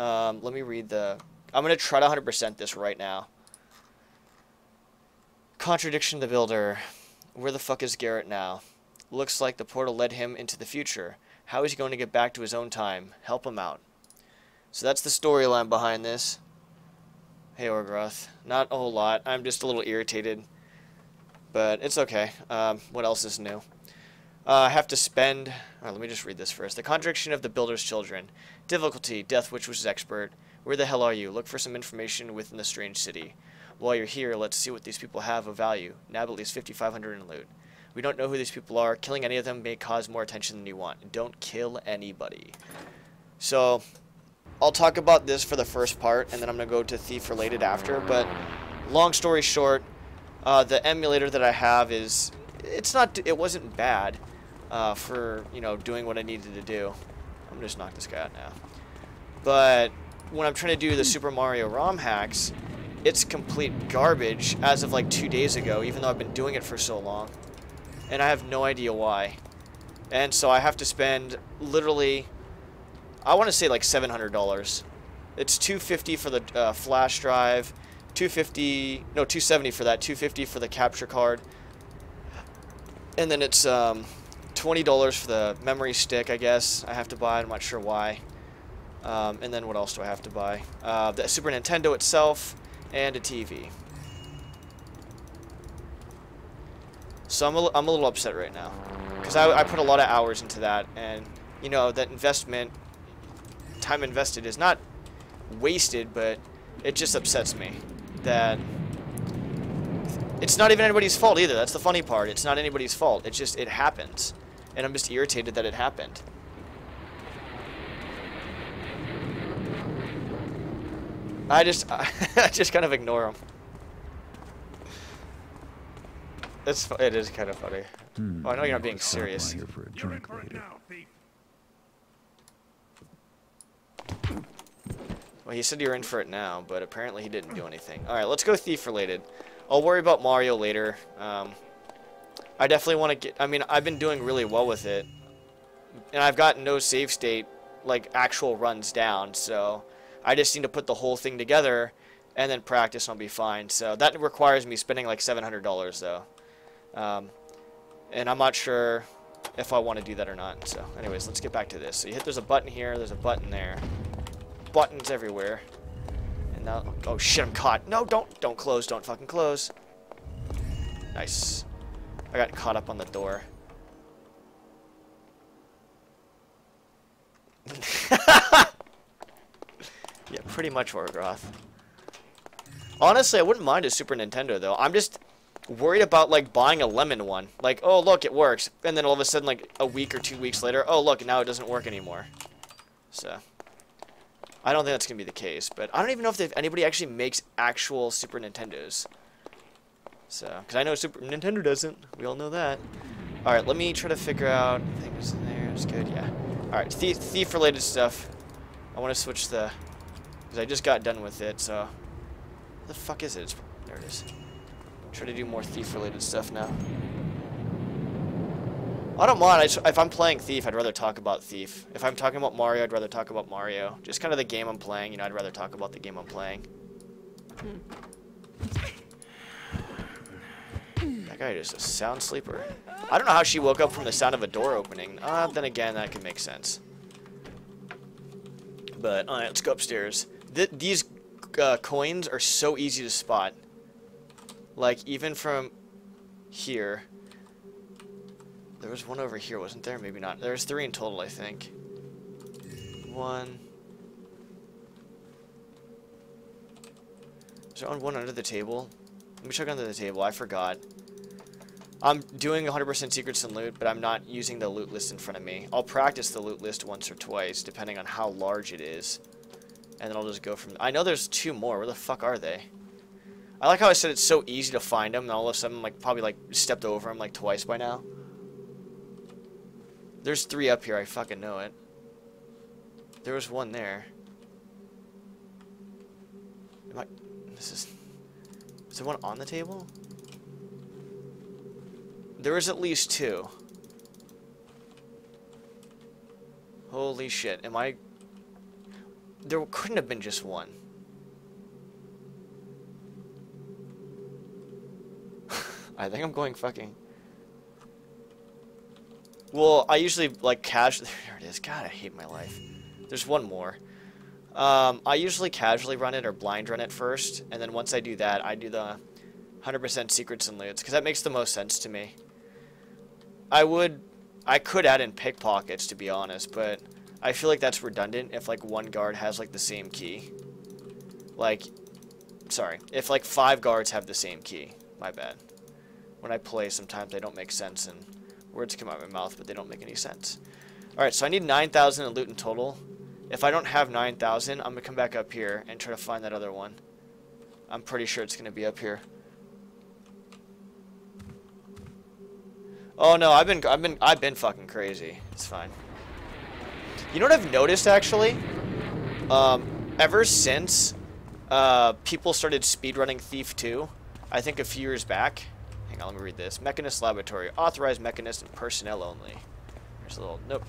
Let me read the... I'm going to try to 100% this right now. Contradiction of the Builder. Where the fuck is Garrett now? Looks like the portal led him into the future. How is he going to get back to his own time? Help him out. So that's the storyline behind this. Hey, Orgroth. Not a whole lot. I'm just a little irritated. But it's okay. What else is new? I have to spend... Alright, let me just read this first. The Contradiction of the Builder's Children. Difficulty. Death Witch was expert. Where the hell are you? Look for some information within the strange city. While you're here, let's see what these people have of value. Nab at least 5,500 in loot. We don't know who these people are. Killing any of them may cause more attention than you want. Don't kill anybody. So, I'll talk about this for the first part, and then I'm going to go to Thief related after. But, long story short, the emulator that I have is... It wasn't bad for, you know, doing what I needed to do. I'm going to just knock this guy out now. But, when I'm trying to do the Super Mario ROM hacks, it's complete garbage as of, like, 2 days ago, even though I've been doing it for so long. And I have no idea why. And so I have to spend literally, I want to say like $700. It's $250 for the flash drive, $270 for that, $250 for the capture card. And then it's $20 for the memory stick, I guess. I have to buy, I'm not sure why. And then what else do I have to buy? The Super Nintendo itself and a TV. So I'm a little upset right now, because I put a lot of hours into that, and, you know, that investment, time invested is not wasted, but it just upsets me that it's not even anybody's fault either. That's the funny part. It's not anybody's fault. It's just, it happens, and I'm just irritated that it happened. I just kind of ignore them. It is kind of funny. Oh, I know you're not being serious. You're in for it now, thief. Well, he said you're in for it now, but apparently he didn't do anything. Alright, let's go thief-related. I'll worry about Mario later. I definitely want to get... I mean, I've been doing really well with it. And I've got no save state, like, actual runs down, so... I just need to put the whole thing together and then practice and I'll be fine. So that requires me spending, like, $700, though. And I'm not sure if I want to do that or not. So anyways, let's get back to this. So you hit, there's a button here, there's a button there, buttons everywhere. And now, oh shit, I'm caught. No, don't close, don't fucking close. Nice. I got caught up on the door. Yeah, pretty much Orgroth. Honestly, I wouldn't mind a Super Nintendo, though. I'm just worried about, like, buying a lemon one. Like, oh, look, it works. And then all of a sudden, like, a week or 2 weeks later, oh, look, now it doesn't work anymore. So, I don't think that's going to be the case. But I don't even know if anybody actually makes actual Super Nintendos. So, because I know Super Nintendo doesn't. We all know that. All right, let me try to figure out. I think it's in there. It's good, yeah. All right, thief-related stuff. I want to switch the... Because I just got done with it, so... Where the fuck is it? It's... There it is. Try to do more Thief-related stuff now. I don't mind. If I'm playing Thief, I'd rather talk about Thief. If I'm talking about Mario, I'd rather talk about Mario. Just kind of the game I'm playing, you know, I'd rather talk about the game I'm playing. That guy is a sound sleeper. I don't know how she woke up from the sound of a door opening. Then again, that could make sense. But, alright, let's go upstairs. These coins are so easy to spot. Like, even from here. There was one over here, wasn't there? Maybe not. There's three in total, I think. Is there one under the table? Let me check under the table. I forgot. I'm doing 100% secrets and loot, but I'm not using the loot list in front of me. I'll practice the loot list once or twice, depending on how large it is. And then I'll just go from... I know there's two more. Where the fuck are they? I like how I said it's so easy to find them, and all of a sudden I'm like, probably like stepped over them like twice by now. There's three up here. I fucking know it. There was one there. Is there one on the table? There is at least two. Holy shit, am I... There couldn't have been just one. I think I'm going fucking... Well, I usually, like, casually... There it is. God, I hate my life. There's one more. I usually casually run it or blind run it first, and then once I do that, I do the 100% secrets and loots, because that makes the most sense to me. I could add in pickpockets, to be honest, but I feel like that's redundant if, like, one guard has, like, the same key. Like, sorry, if, like, 5 guards have the same key. My bad. When I play, sometimes they don't make sense, and words come out of my mouth, but they don't make any sense. Alright, so I need 9,000 in loot in total. If I don't have 9,000, I'm going to come back up here and try to find that other one. I'm pretty sure it's going to be up here. Oh no, I've been fucking crazy. It's fine. You know what I've noticed actually? Ever since people started speedrunning Thief 2, I think a few years back. Hang on, let me read this. Mechanist Laboratory. Authorized Mechanist and personnel only. There's a little, nope.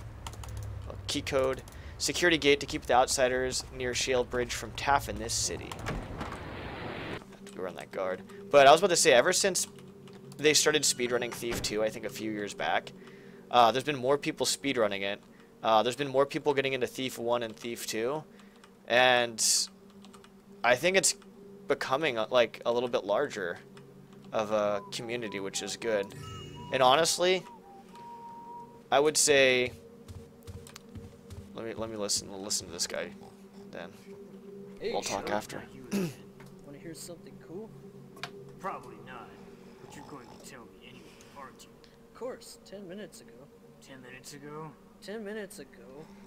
A little key code. Security gate to keep the outsiders near Shalebridge from Taff in this city. You're on that guard. But I was about to say, ever since they started speedrunning Thief 2, I think a few years back. There's been more people speedrunning it. There's been more people getting into Thief 1 and Thief 2. And I think it's becoming like a little bit larger of a community, which is good. And honestly, I would say... Let me listen. We'll listen to this guy then. Hey, we'll talk after. Want to hear something cool? Probably not. You're going to tell me anyway, aren't you? Of course. 10 minutes ago. 10 minutes ago? 10 minutes ago,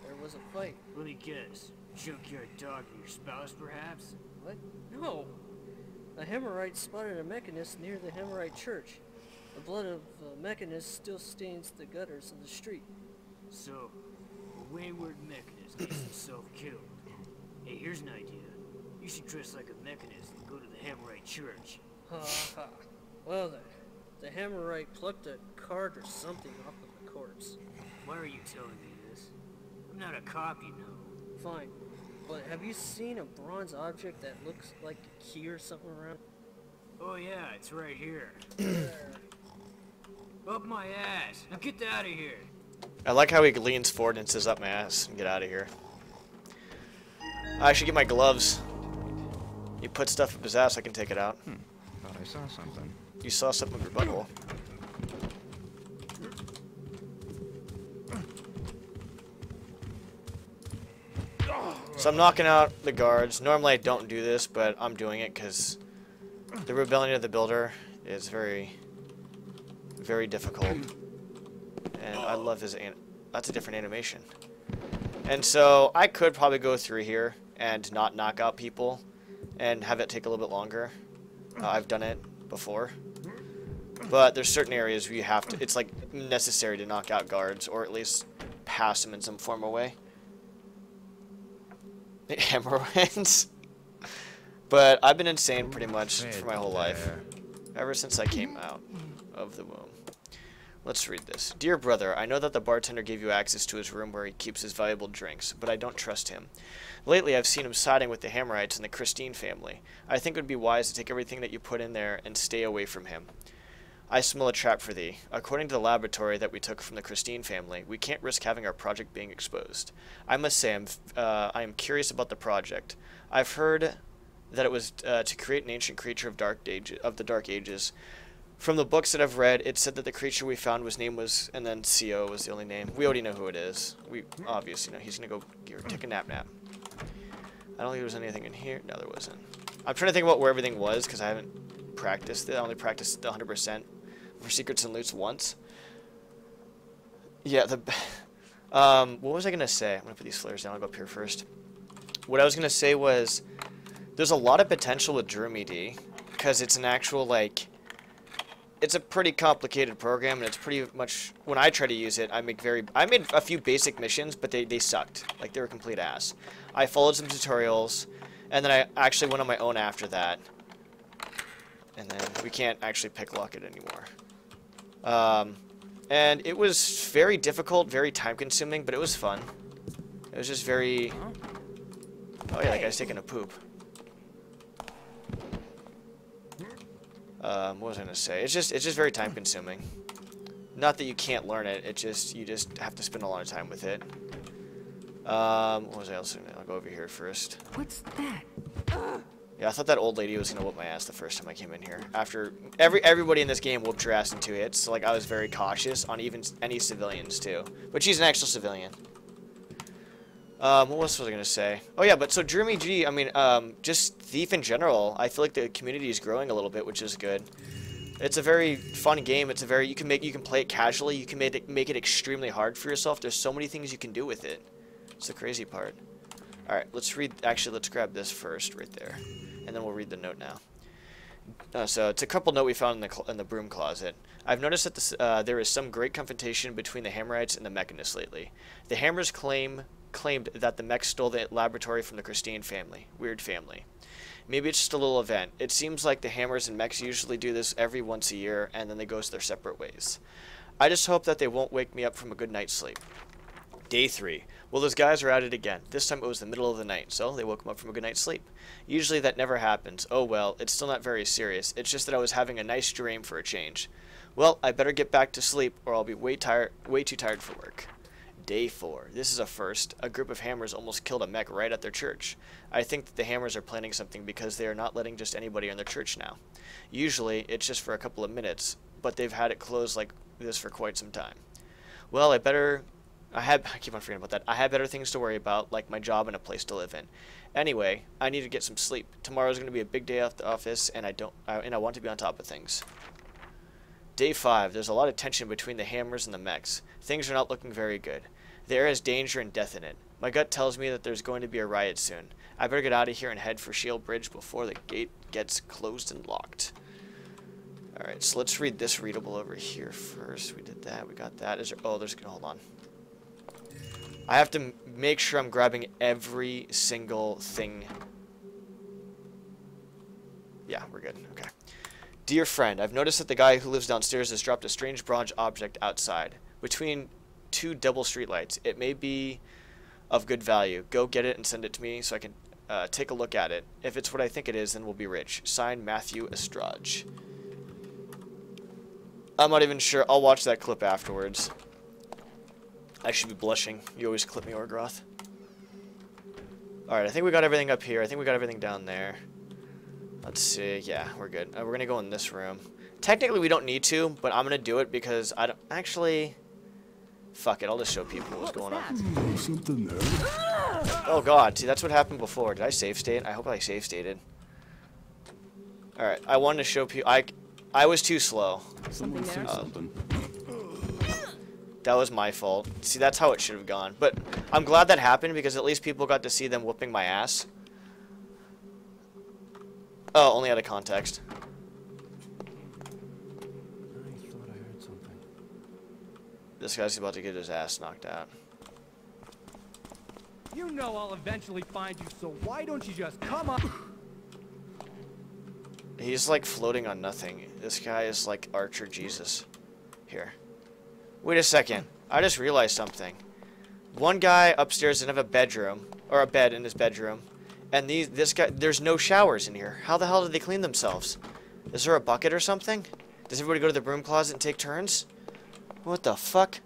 there was a fight. Let me guess. Shook your dog and your spouse, perhaps? What? No! A Hammerite spotted a Mechanist near the Hammerite church. The blood of a Mechanist still stains the gutters of the street. So, a wayward Mechanist gets himself killed. Hey, here's an idea. You should dress like a Mechanist and go to the Hammerite church. Ha ha. Well then, the Hammerite plucked a card or something off of the corpse. Why are you telling me this? I'm not a cop, you know. Fine, but have you seen a bronze object that looks like a key or something around? Oh yeah, it's right here. Up my ass! Now get out of here! I like how he leans forward and says, up my ass, and get out of here. I should get my gloves. You put stuff up his ass, I can take it out. Hmm. I saw something. You saw something with your butthole. So I'm knocking out the guards. Normally I don't do this, but I'm doing it because the Rebellion of the Builder is very, very difficult. And I love his that's a different animation. And so I could probably go through here and not knock out people and have it take a little bit longer. I've done it before, but there's certain areas where you have to, it's like necessary to knock out guards or at least pass them in some formal way. Hammerheads. But I've been insane pretty much for my whole life, ever since I came out of the womb. Let's read this. Dear brother, I know that the bartender gave you access to his room where he keeps his valuable drinks, but I don't trust him. Lately, I've seen him siding with the Hammerites and the Christine family. I think it would be wise to take everything that you put in there and stay away from him. I smell a trap for thee. According to the laboratory that we took from the Christine family, we can't risk having our project being exposed. I must say, I am curious about the project. I've heard that it was to create an ancient creature of the Dark Ages. From the books that I've read, it said that the creature we found was name was, and then CO was the only name. We already know who it is. We obviously know. He's going to go here, take a nap. I don't think there was anything in here. No, there wasn't. I'm trying to think about where everything was because I haven't practiced it. I only practiced the 100% for secrets and loots once. Yeah, the... what was I going to say? I'm going to put these flares down. I'll go up here first. What I was going to say was there's a lot of potential with DromEd because it's an actual, like... It's a pretty complicated program, and it's pretty much, when I try to use it, I made a few basic missions, but they sucked. Like, they were a complete ass. I followed some tutorials, and then I actually went on my own after that. And then we can't actually picklock it anymore. And it was very difficult, very time-consuming, but it was fun. It was just very that guy's taking a poop. What was I gonna say? It's just very time consuming. Not that you can't learn it. It's just you just have to spend a lot of time with it. What was I else gonna? I'll go over here first. What's that? Yeah, I thought that old lady was gonna whoop my ass the first time I came in here. After everybody in this game whooped your ass in 2 hits, so like I was very cautious on even any civilians too. But she's an actual civilian. What else was I gonna say? Oh yeah, but so Jeremy G, I mean, just Thief in general. I feel like the community is growing a little bit, which is good. It's a very fun game. It's a very you can play it casually. You can make it extremely hard for yourself. There's so many things you can do with it. It's the crazy part. All right, let's read. Actually, let's grab this first, right there, and then we'll read the note now. So it's a couple note we found in the broom closet. I've noticed that there is some great confrontation between the Hammerites and the Mechanists lately. The Hammers claimed that the Mechs stole the laboratory from the Christine family. Weird family. Maybe it's just a little event. It seems like the Hammers and Mechs usually do this every once a year, and then they go their separate ways. I just hope that they won't wake me up from a good night's sleep. Day 3. Well, those guys are at it again. This time it was the middle of the night, so they woke him up from a good night's sleep. Usually that never happens. Oh well, it's still not very serious. It's just that I was having a nice dream for a change. Well, I better get back to sleep or I'll be way too tired for work. Day 4. This is a first. A group of Hammers almost killed a Mech right at their church. I think that the Hammers are planning something because they are not letting just anybody in their church now. Usually it's just for a couple of minutes, but they've had it closed like this for quite some time. Well, I keep on forgetting about that. I had better things to worry about, like my job and a place to live in. Anyway, I need to get some sleep. Tomorrow's going to be a big day at the office, and I want to be on top of things. Day 5. There's a lot of tension between the Hammers and the Mechs. Things are not looking very good. There is danger and death in it. My gut tells me that there's going to be a riot soon. I better get out of here and head for Shalebridge before the gate gets closed and locked. All right, so let's read this readable over here first. We did that. We got that. Hold on. I have to make sure I'm grabbing every single thing. Yeah, we're good. Okay. Dear friend, I've noticed that the guy who lives downstairs has dropped a strange bronze object outside between 2 double streetlights. It may be of good value. Go get it and send it to me so I can take a look at it. If it's what I think it is, then we'll be rich. Signed, Matthew Estrage. I'm not even sure. I'll watch that clip afterwards. I should be blushing. You always clip me, Orgroth. Alright, I think we got everything up here. I think we got everything down there. Let's see. Yeah, we're good. We're going to go in this room. Technically, we don't need to, but I'm going to do it because I don't... Actually, fuck it. I'll just show people what's going on. Something there. Oh, God. See, that's what happened before. Did I save state? I hope I save stated. Alright, I wanted to show people... I was too slow. Someone said something. That was my fault. See, that's how it should have gone. But I'm glad that happened because at least people got to see them whooping my ass. Oh, only out of context. I thought I heard something. This guy's about to get his ass knocked out. You know I'll eventually find you, so why don't you just come up? He's like floating on nothing. This guy is like Archer Jesus. Here. Wait a second. I just realized something. One guy upstairs didn't have a bedroom, or a bed in his bedroom, and this guy, there's no showers in here. How the hell did they clean themselves? Is there a bucket or something? Does everybody go to the broom closet and take turns? What the fuck?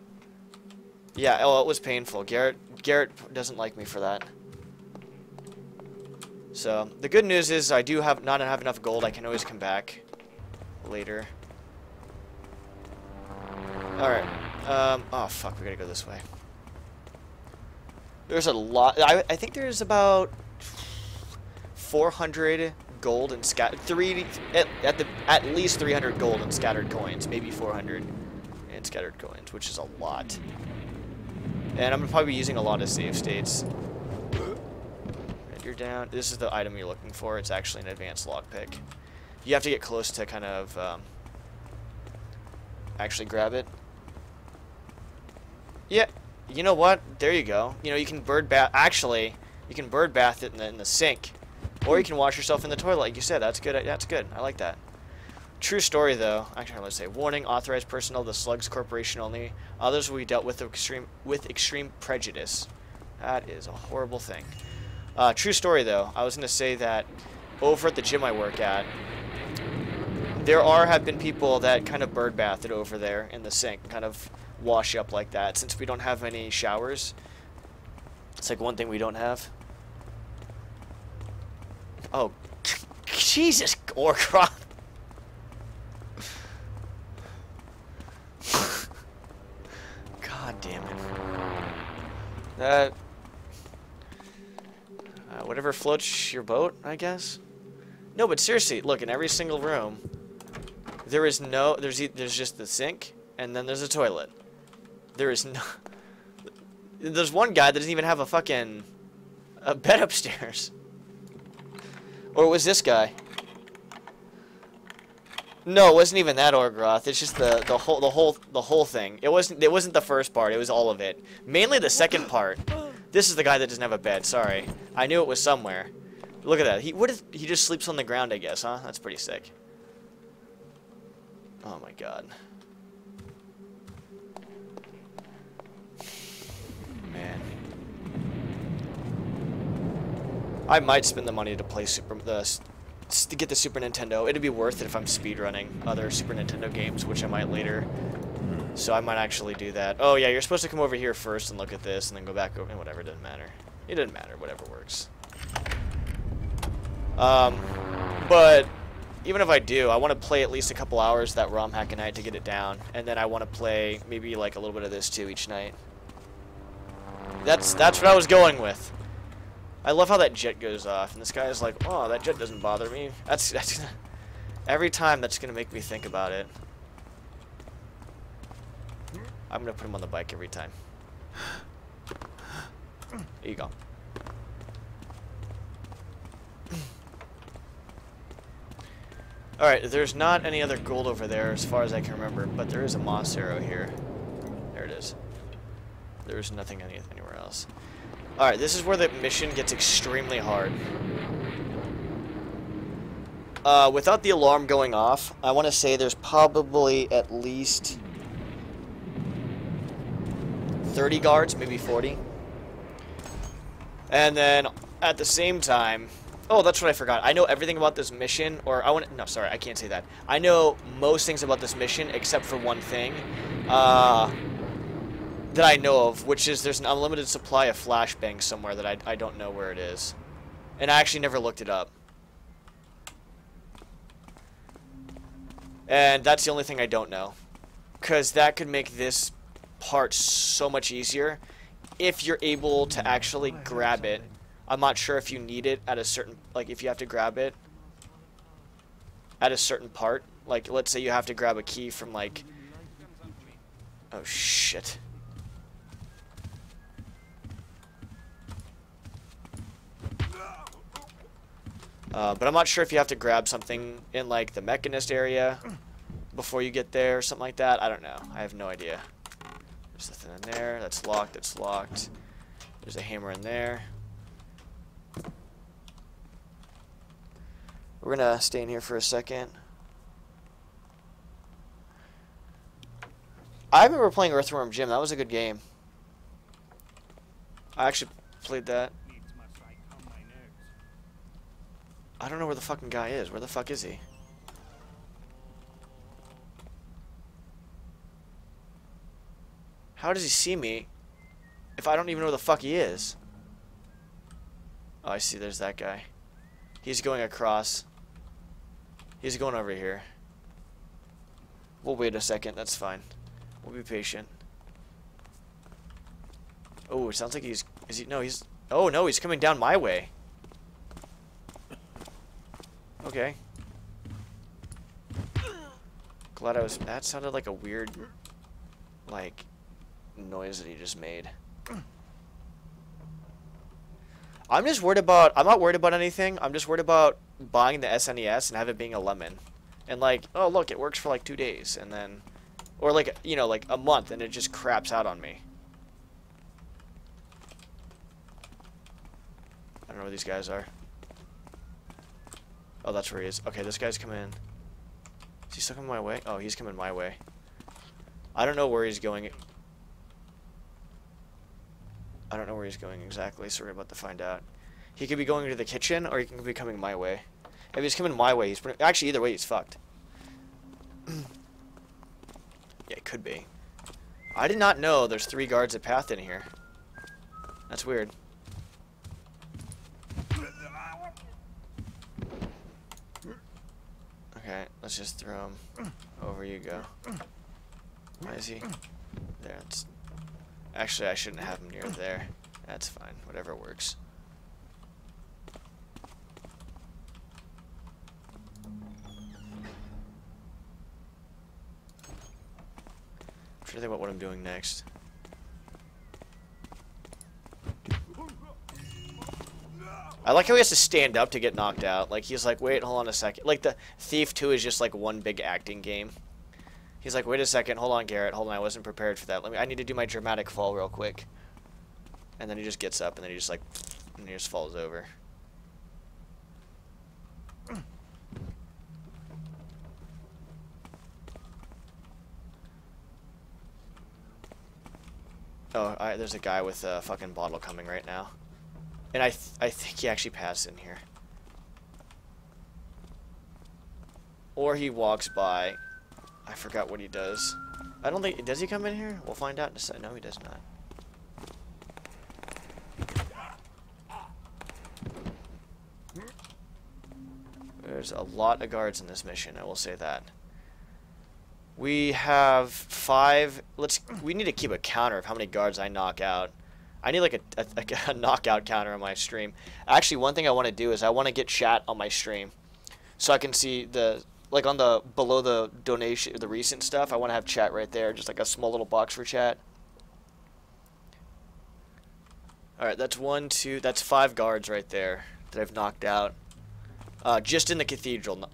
Yeah, oh, it was painful. Garrett doesn't like me for that. So, the good news is I do not have enough gold. I can always come back later. Alright. Oh fuck, we gotta go this way. There's a lot. I think there's about 400 gold and scattered at least 300 gold and scattered coins, maybe 400 and scattered coins, which is a lot. And I'm gonna probably be using a lot of save states. And you're down. This is the item you're looking for. It's actually an advanced lockpick. You have to get close to kind of actually grab it. Yeah, you know what? There you go. You know, you can bird bath. Actually, you can bird bath it in the sink, or you can wash yourself in the toilet, like you said. That's good. That's good. I like that. True story, though. Actually, let's say warning: authorized personnel, the Slugs Corporation only. Others will be dealt with extreme prejudice. That is a horrible thing. True story, though. I was going to say that over at the gym I work at, there have been people that kind of birdbathed over there in the sink, kind of wash up like that. Since we don't have any showers, it's like one thing we don't have. Oh, Jesus, Orgroth. God damn it. That... whatever floats your boat, I guess. No, but seriously, look, in every single room, there is no... There's just the sink, and then there's a toilet. There is no... There's one guy that doesn't even have a fucking... a bed upstairs. Or it was this guy. No, it wasn't even that Orgroth. It's just the whole thing. It wasn't the first part. It was all of it. Mainly the second part. This is the guy that doesn't have a bed. Sorry, I knew it was somewhere. Look at that. He just sleeps on the ground, I guess, huh? That's pretty sick. Oh my god. Man. I might spend the money to play to get the Super Nintendo. It'd be worth it if I'm speedrunning other Super Nintendo games, which I might later. So I might actually do that. Oh yeah, you're supposed to come over here first and look at this, and then go back over. And whatever, doesn't matter. It doesn't matter. Whatever works. But even if I do, I want to play at least a couple hours of that ROM hack a night to get it down, and then I want to play maybe like a little bit of this too each night. That's what I was going with. I love how that jet goes off, and this guy is like, "Oh, that jet doesn't bother me." That's every time. That's gonna make me think about it. I'm gonna put him on the bike every time. There you go. All right, there's not any other gold over there, as far as I can remember, but there is a moss arrow here. There it is. There's nothing anywhere else. Alright, this is where the mission gets extremely hard. Without the alarm going off, I want to say there's probably at least 30 guards, maybe 40. And then, at the same time... Oh, that's what I forgot. I know everything about this mission, or I want to... No, sorry, I can't say that. I know most things about this mission, except for one thing. That I know of, which is there's an unlimited supply of flashbangs somewhere that I don't know where it is. And I actually never looked it up. And that's the only thing I don't know. Because that could make this part so much easier if you're able to actually grab it. I'm not sure if you need it at a certain... Like, if you have to grab it at a certain part. Like, let's say you have to grab a key from, like... Oh, shit. But I'm not sure if you have to grab something in, like, the Mechanist area before you get there or something like that. I don't know. I have no idea. There's nothing in there. That's locked. That's locked. There's a hammer in there. We're going to stay in here for a second. I remember playing Earthworm Jim. That was a good game. I actually played that. I don't know where the fucking guy is. Where the fuck is he? How does he see me if I don't even know where the fuck he is? Oh, I see. There's that guy. He's going across. He's going over here. We'll wait a second. That's fine. We'll be patient. Oh, it sounds like he's... Is he... No, he's... Oh, no. He's coming down my way. Okay. Glad I was... That sounded like a weird, like, noise that he just made. I'm just worried about... I'm not worried about anything. I'm just worried about buying the SNES and have it being a lemon. And, like, oh, look, it works for, like, 2 days. And then... Or, like, you know, like, a month, and it just craps out on me. I don't know where these guys are. Oh, that's where he is. Okay, this guy's coming in. Is he still coming my way? Oh, he's coming my way. I don't know where he's going. I don't know where he's going exactly, so we're about to find out. He could be going into the kitchen, or he could be coming my way. If he's coming my way, he's pretty... Actually, either way, he's fucked. Yeah, it could be. I did not know there's 3 guards at path in here. That's weird. Okay, let's just throw him. Over you go. Why is he? There. It's... Actually, I shouldn't have him near there. That's fine. Whatever works. I'm trying to think about what I'm doing next. I like how he has to stand up to get knocked out. Like, he's like, wait, hold on a second. Like, the Thief 2 is just, like, one big acting game. He's like, wait a second, hold on, Garrett, hold on, I wasn't prepared for that. I need to do my dramatic fall real quick. And then he just gets up, and then he just, like, and he just falls over. Oh, there's a guy with a fucking bottle coming right now. And I think he actually passed in here. Or he walks by. I forgot what he does. I don't think... Does he come in here? We'll find out in a second. No, he does not. There's a lot of guards in this mission, I will say that. We have 5... We need to keep a counter of how many guards I knock out. I need like a knockout counter on my stream. Actually, one thing I want to do is I want to get chat on my stream, so I can see the on the below the donation, the recent stuff. I want to have chat right there, just like a small little box for chat. All right, that's 1, 2, that's 5 guards right there that I've knocked out, just in the cathedral.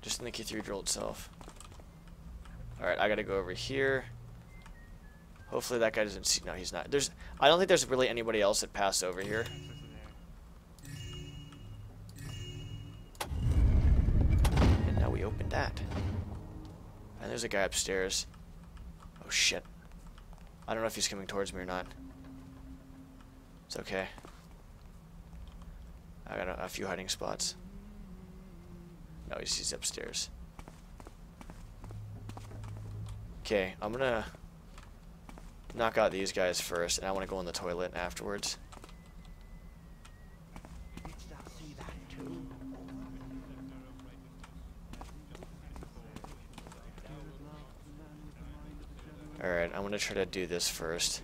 Just in the cathedral itself. Alright, I gotta go over here. Hopefully that guy doesn't see. No, he's not. I don't think there's really anybody else that passed over here. And now we open that. And there's a guy upstairs. Oh shit. I don't know if he's coming towards me or not. It's okay. I got a few hiding spots. No, he's upstairs. Okay, I'm gonna knock out these guys first, and I want to go in the toilet afterwards. Alright, I'm gonna try to do this first.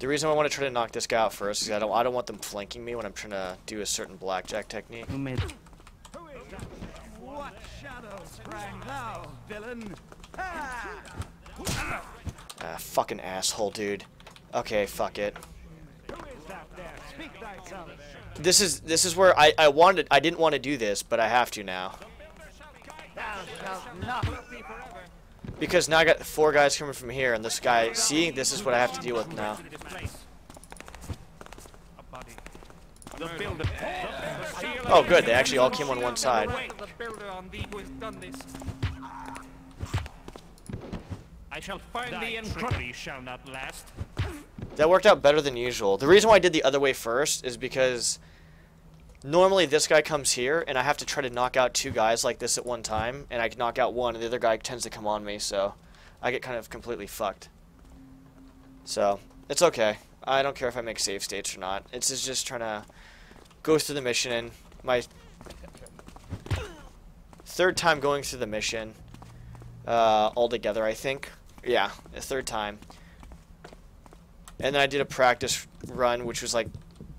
The reason I want to try to knock this guy out first is I don't want them flanking me when I'm trying to do a certain blackjack technique. What shadow sprang thou, villain? Ah, fucking asshole, dude. Okay, fuck it. This is where I didn't want to do this, but I have to now. Because now I got 4 guys coming from here, and this guy. See, this is what I have to deal with now. Oh, good. They actually all came on one side. I shall find thee and trickery shall not last. That worked out better than usual. The reason why I did the other way first is because normally this guy comes here, and I have to try to knock out 2 guys like this at one time, and I can knock out one, and the other guy tends to come on me, so I get kind of completely fucked. So it's okay. I don't care if I make save states or not. It's just trying to go through the mission, and my 3rd time going through the mission altogether, I think. Yeah, the 3rd time. And then I did a practice run, which was like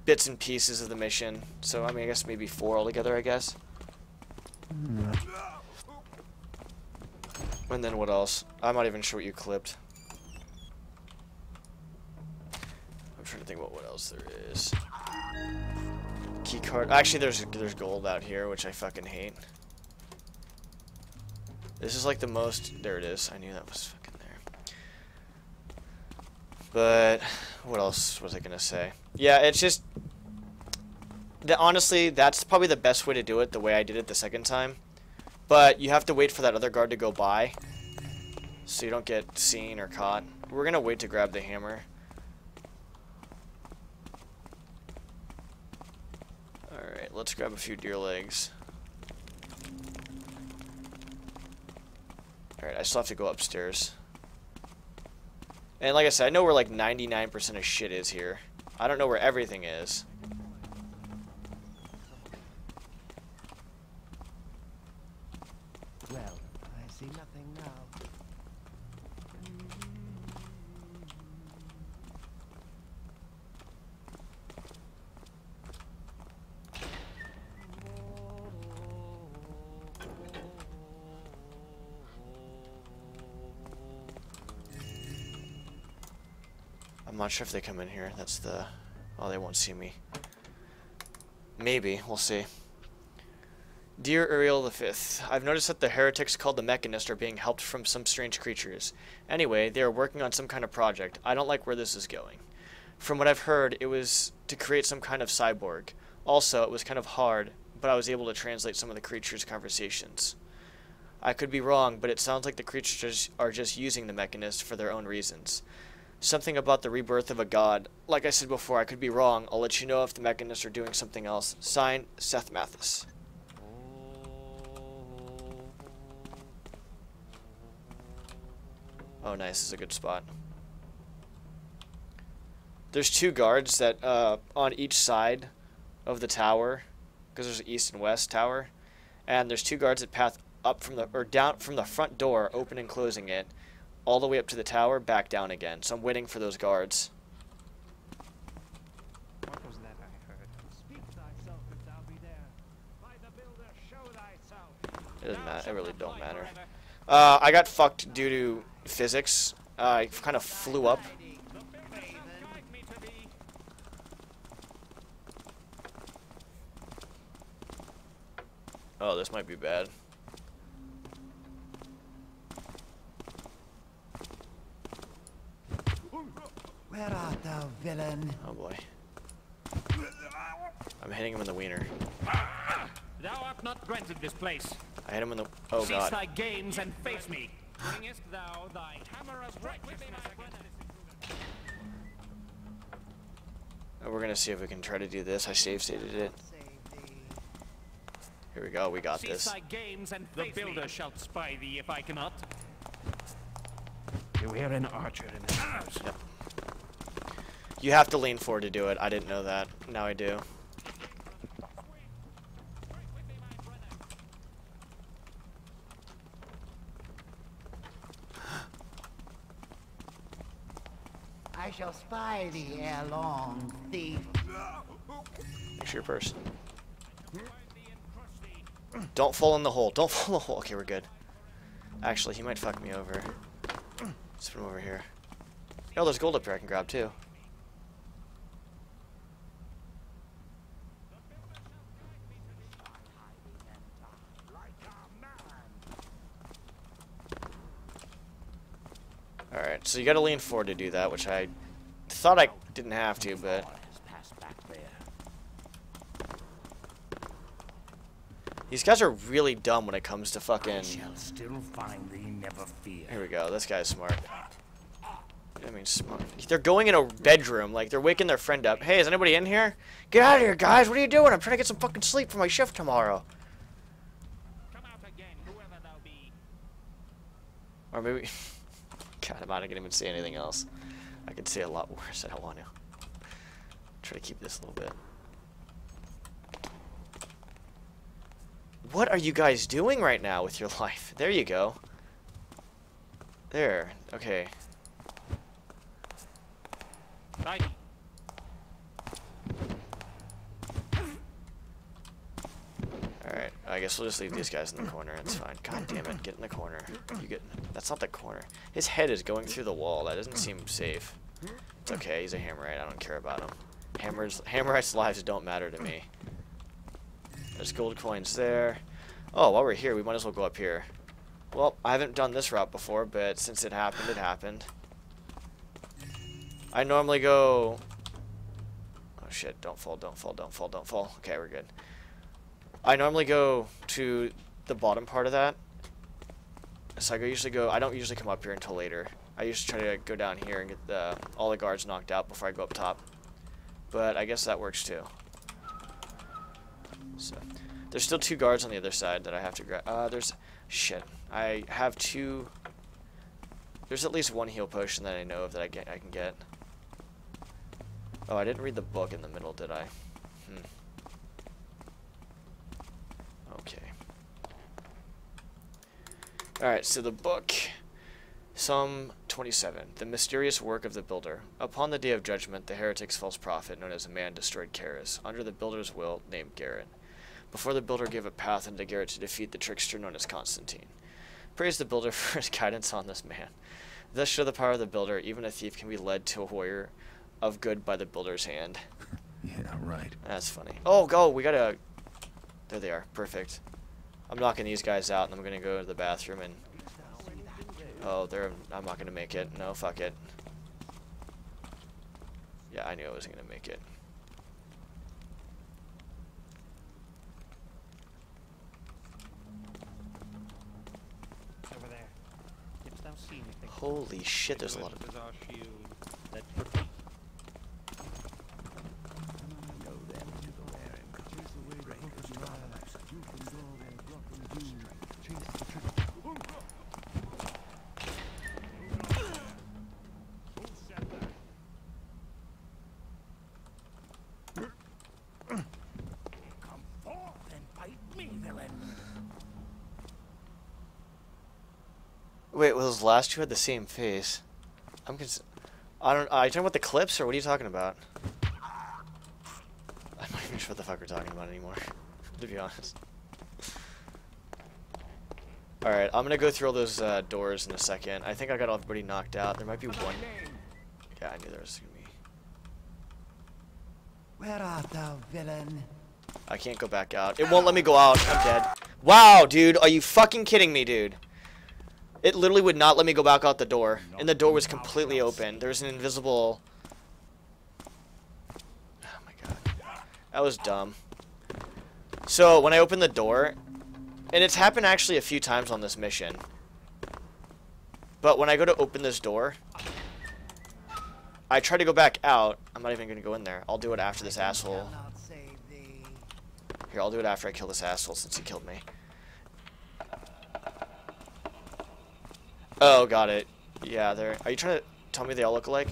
bits and pieces of the mission. So, I mean, I guess maybe 4 altogether, I guess. And then what else? I'm not even sure what you clipped. I'm trying to think about what else there is. Key card. Actually, there's gold out here, which I fucking hate. This is like the most. There it is. I knew that was fucking there. But what else was I gonna say? Yeah, it's just. Honestly, that's probably the best way to do it. The way I did it the second time, but you have to wait for that other guard to go by, so you don't get seen or caught. We're gonna wait to grab the hammer. Alright, let's grab a few deer legs. Alright, I still have to go upstairs. And like I said, I know where like 99% of shit is here. I don't know where everything is. Well, I see nothing now. I'm not sure if they come in here. That's the... Oh, they won't see me. Maybe. We'll see. Dear Ariel V, I've noticed that the heretics called the Mechanist are being helped from some strange creatures. Anyway, they are working on some kind of project. I don't like where this is going. From what I've heard, it was to create some kind of cyborg. Also, it was kind of hard, but I was able to translate some of the creatures' conversations. I could be wrong, but it sounds like the creatures are just using the Mechanist for their own reasons. Something about the rebirth of a god. Like I said before, I could be wrong. I'll let you know if the Mechanists are doing something else. Signed, Seth Mathis. Oh, nice. This is a good spot. There's two guards that on each side of the tower, because there's an east and west tower, and there's two guards that path up from the or down from the front door, open and closing it, all the way up to the tower, back down again. So I'm waiting for those guards. What was that I heard? Speak thyself if thou be there. By the builder, show thyself. It doesn't matter. It really don't matter. I got fucked due to physics. I kind of flew up. Oh, this might be bad. Where art thou, villain? Oh boy. I'm hitting him in the wiener. Thou art not granted this place. I hit him in the... Oh god. Cease thy games and face me. Bringest thou thy hammer's righteousness again. We're gonna see if we can try to do this. I save stated it. Here we go, we got this. Cease thy games and the builder shall spy thee if I cannot. You hear an archer in the house. Yep. You have to lean forward to do it. I didn't know that. Now I do. I shall spy thee ere long, thief. Fix your person. Don't fall in the hole. Don't fall in the hole. Okay, we're good. Actually, he might fuck me over. Let's put him over here. Oh, there's gold up here I can grab too. Alright, so you gotta lean forward to do that, which I thought I didn't have to, but... These guys are really dumb when it comes to fucking... Here we go, this guy's smart. I mean, smart. They're going in a bedroom, like, they're waking their friend up. Hey, is anybody in here? Get out of here, guys! What are you doing? I'm trying to get some fucking sleep for my shift tomorrow. Come out again, whoever thou be. Or maybe... God, I can't even say anything else. I could say a lot worse. I don't want to. Try to keep this a little bit. What are you guys doing right now with your life? There you go. There. Okay. Bye. I guess we'll just leave these guys in the corner. It's fine. God damn it! Get in the corner. You get. That's not the corner. His head is going through the wall. That doesn't seem safe. It's okay. He's a Hammerite. I don't care about him. Hammerites' lives don't matter to me. There's gold coins there. Oh, while we're here, we might as well go up here. Well, I haven't done this route before, but since it happened, it happened. I normally go. Oh shit! Don't fall! Don't fall! Don't fall! Don't fall! Okay, we're good. I normally go to the bottom part of that, So I don't usually come up here until later. I usually try to go down here and get the, all the guards knocked out before I go up top. But I guess that works too. So there's still two guards on the other side that I have to grab. There's... Shit. I have two... There's at least one heal potion that I know of that I can get. Oh, I didn't read the book in the middle, did I? Okay. Alright, so the book... Psalm 27. The mysterious work of the builder. Upon the day of judgment, the heretic's false prophet, known as a man, destroyed Karis, under the builder's will, named Garrett. Before the builder gave a path unto Garrett to defeat the trickster known as Constantine. Praise the builder for his guidance on this man. Thus show the power of the builder, even a thief can be led to a warrior of good by the builder's hand. Yeah, right. That's funny. Oh, go! We gotta... There they are. Perfect. I'm knocking these guys out, and I'm gonna go to the bathroom and... Oh, they're... I'm not gonna make it. No, fuck it. Yeah, I knew I wasn't gonna make it. Holy shit, there's a lot of them. Wait, well, those last two had the same face. Are you talking about the clips, or what are you talking about? I'm not even sure what the fuck we're talking about anymore, to be honest. Alright, I'm gonna go through all those doors in a second. I think I got everybody knocked out. There might be one... Yeah, I knew there was gonna be... Where art thou, villain? I can't go back out. It won't let me go out. I'm dead. Wow, dude, are you fucking kidding me, dude? It literally would not let me go back out the door. And the door was completely open. There's an invisible... Oh my god. That was dumb. So, when I opened the door... And it's happened actually a few times on this mission. But when I go to open this door... I try to go back out. I'm not even going to go in there. I'll do it after this asshole. Here, I'll do it after I kill this asshole since he killed me. Oh, got it. Yeah, they're... Are you trying to tell me they all look alike?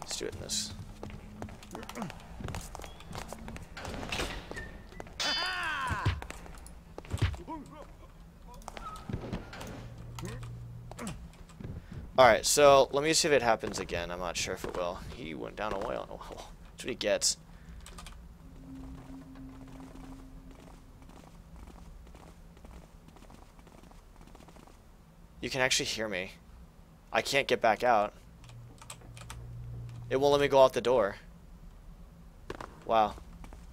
Let's do it in this. Alright, so let me see if it happens again. I'm not sure if it will. He went down a well. That's what he gets. You can actually hear me. I can't get back out. It won't let me go out the door. Wow.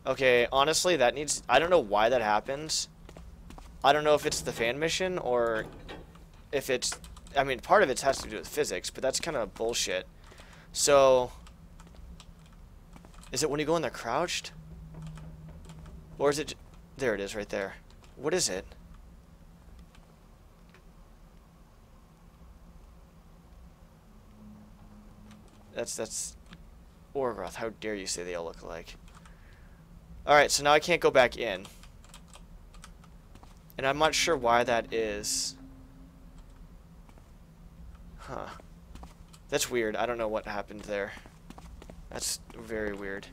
Okay, honestly, that needs... I don't know why that happens. I don't know if it's the fan mission or if it's... I mean, part of it has to do with physics, but that's kind of bullshit. So... Is it when you go in there crouched? Or is it... There it is right there. What is it? That's Orgroth. How dare you say they all look alike? Alright, so now I can't go back in. And I'm not sure why that is. Huh. That's weird. I don't know what happened there. That's very weird.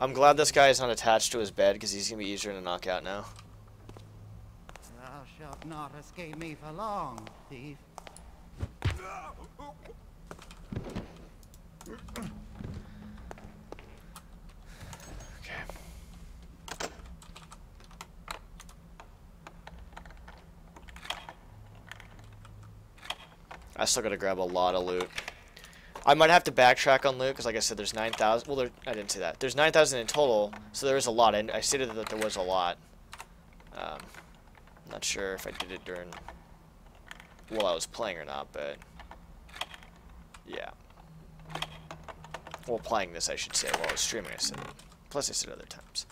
I'm glad this guy is not attached to his bed because he's gonna be easier to knock out now. Thou shalt not escape me for long, thief. Okay. I still gotta grab a lot of loot. I might have to backtrack on loot because, like I said, there's 9,000. Well, I didn't say that. There's 9,000 in total, so there is a lot. I stated that there was a lot. Not sure if I did it during while I was playing or not, but yeah. Well, playing this, I should say. While I was streaming, I said it. Plus, I said other times.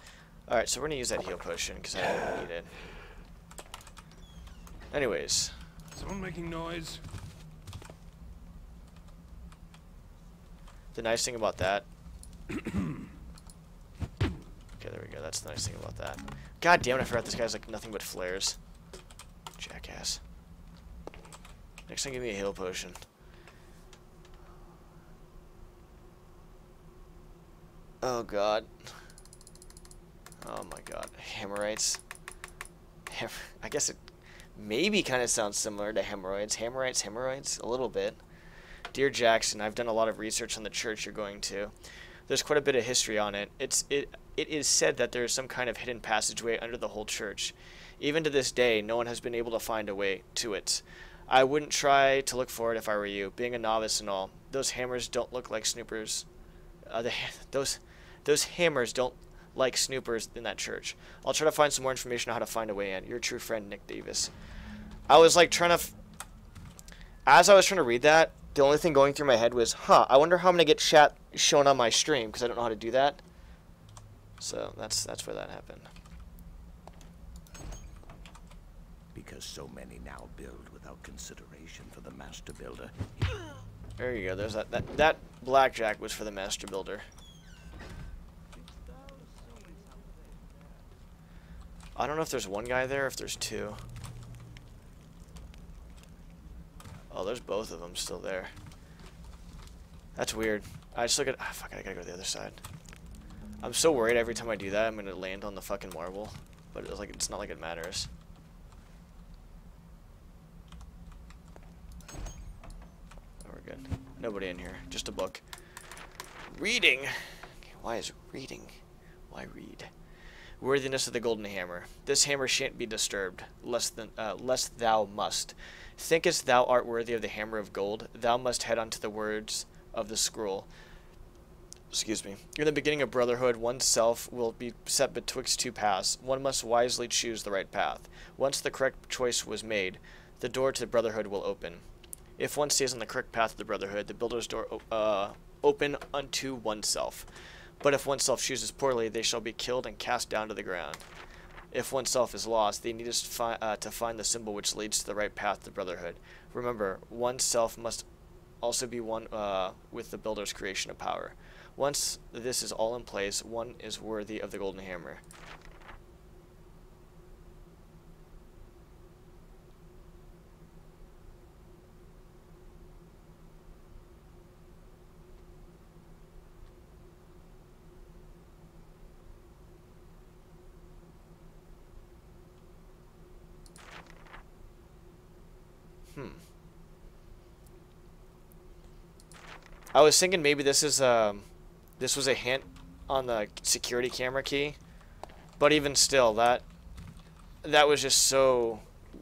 All right, so we're gonna use that heal potion because I don't need it. Anyways. Someone making noise. The nice thing about that. Okay, there we go. That's the nice thing about that. God damn it! I forgot this guy's like nothing but flares. Jackass. Next time, give me a heal potion. Oh god. Oh my god. Hammerites. I guess it maybe kind of sounds similar to hemorrhoids. Hammerites, hemorrhoids, a little bit. Dear Jackson, I've done a lot of research on the church you're going to. There's quite a bit of history on it. It is said that there is some kind of hidden passageway under the whole church. Even to this day, no one has been able to find a way to it. I wouldn't try to look for it if I were you, being a novice and all. Those hammers don't look like snoopers. Those hammers don't like snoopers in that church. I'll try to find some more information on how to find a way in. Your true friend, Nick Davis. I was like trying to... As I was trying to read that, the only thing going through my head was, huh, I wonder how I'm going to get chat shown on my stream, because I don't know how to do that. So that's where that happened. Because so many now build without consideration for the master builder. There you go. There's that blackjack was for the master builder. I don't know if there's one guy there or if there's two. Oh, there's both of them still there. That's weird. I just look at... Ah, fuck, I gotta go to the other side. I'm so worried every time I do that I'm gonna land on the fucking marble. But it's like it's not like it matters. Oh, we're good. Nobody in here. Just a book. Reading! Okay, why is reading? Why read? Worthiness of the golden hammer. This hammer shan't be disturbed, lest thou must. Thinkest thou art worthy of the hammer of gold? Thou must head unto the words of the scroll. Excuse me. In the beginning of brotherhood, one's self will be set betwixt two paths. One must wisely choose the right path. Once the correct choice was made, the door to the brotherhood will open. If one stays on the correct path of the brotherhood, the builder's door open unto oneself. But if oneself chooses poorly, they shall be killed and cast down to the ground. If oneself is lost, they need to find the symbol which leads to the right path to brotherhood. Remember, oneself must also be one with the builder's creation of power. Once this is all in place, one is worthy of the golden hammer. I was thinking maybe this is this was a hint on the security camera key, but even still, that was just so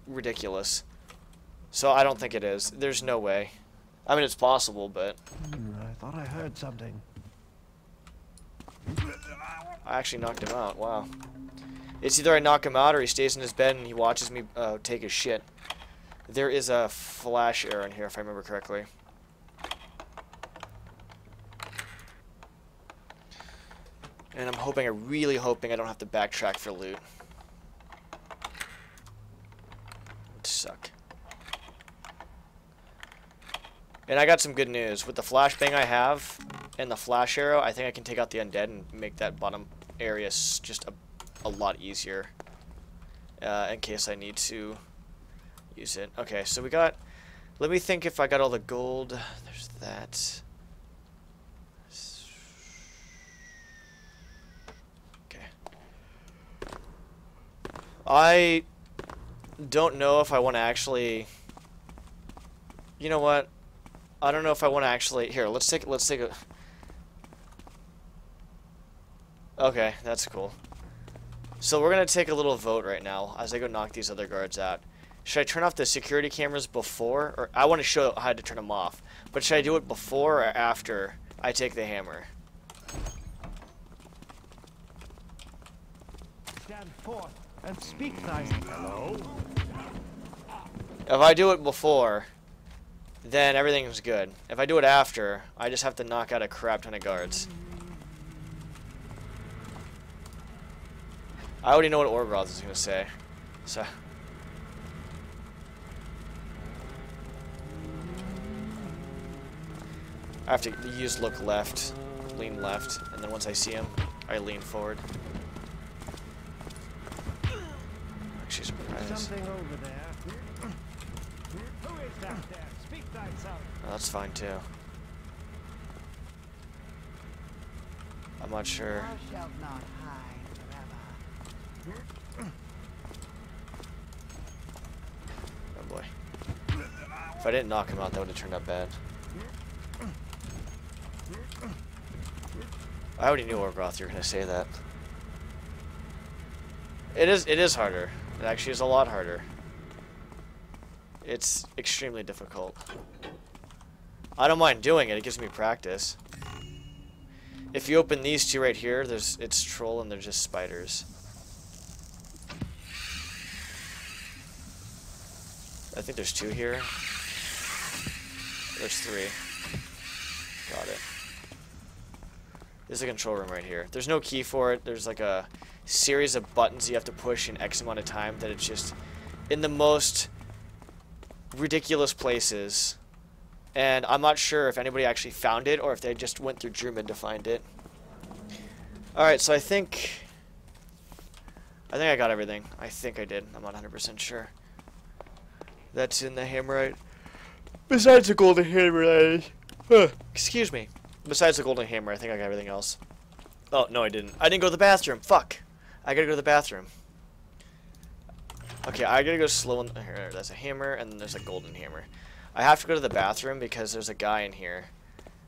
ridiculous. So I don't think it is. There's no way. I mean, it's possible, but I thought I heard something. I actually knocked him out. Wow. It's either I knock him out or he stays in his bed and he watches me take his shit. There is a flash error in here, if I remember correctly. And I'm hoping, I'm really hoping I don't have to backtrack for loot. Would suck. And I got some good news. With the flashbang I have and the flash arrow, I think I can take out the undead and make that bottom area just a lot easier. In case I need to use it. Okay, so we got... Let me think if I got all the gold. There's that... I don't know if I want to actually. You know what? I don't know if I want to actually. Here, let's take a. Okay, that's cool. So we're gonna take a little vote right now as I go knock these other guards out. Should I turn off the security cameras before? Or I want to show how to turn them off. But should I do it before or after I take the hammer? Stand forth and speak thy... Hello? If I do it before, then everything's good. If I do it after, I just have to knock out a crap ton of guards. I already know what Orgroth is going to say. So... I have to use look left, lean left, and then once I see him, I lean forward. Actually, surprise. Something over there. Who is that there? Speak thyself. Oh, that's fine too. I'm not sure. Thou shalt not hide forever. Oh boy. If I didn't knock him out, that would have turned out bad. I already knew, Orgroth, you were going to say that. It is harder. It actually is a lot harder. It's extremely difficult. I don't mind doing it. It gives me practice. If you open these two right here, it's troll and they're just spiders. I think there's two here. There's three. Got it. This is a control room right here. There's no key for it. There's like a series of buttons you have to push in X amount of time that it's just in the most ridiculous places. And I'm not sure if anybody actually found it or if they just went through DromEd to find it. Alright, so I think I got everything. I think I did. I'm not 100% sure. That's in the Hammerite. Besides the golden Hammerite. Excuse me. Besides the golden hammer, I think I got everything else. Oh, no, I didn't. I didn't go to the bathroom. Fuck. I gotta go to the bathroom. Okay, I gotta go slow on... Here, there's a hammer, and then there's a golden hammer. I have to go to the bathroom because there's a guy in here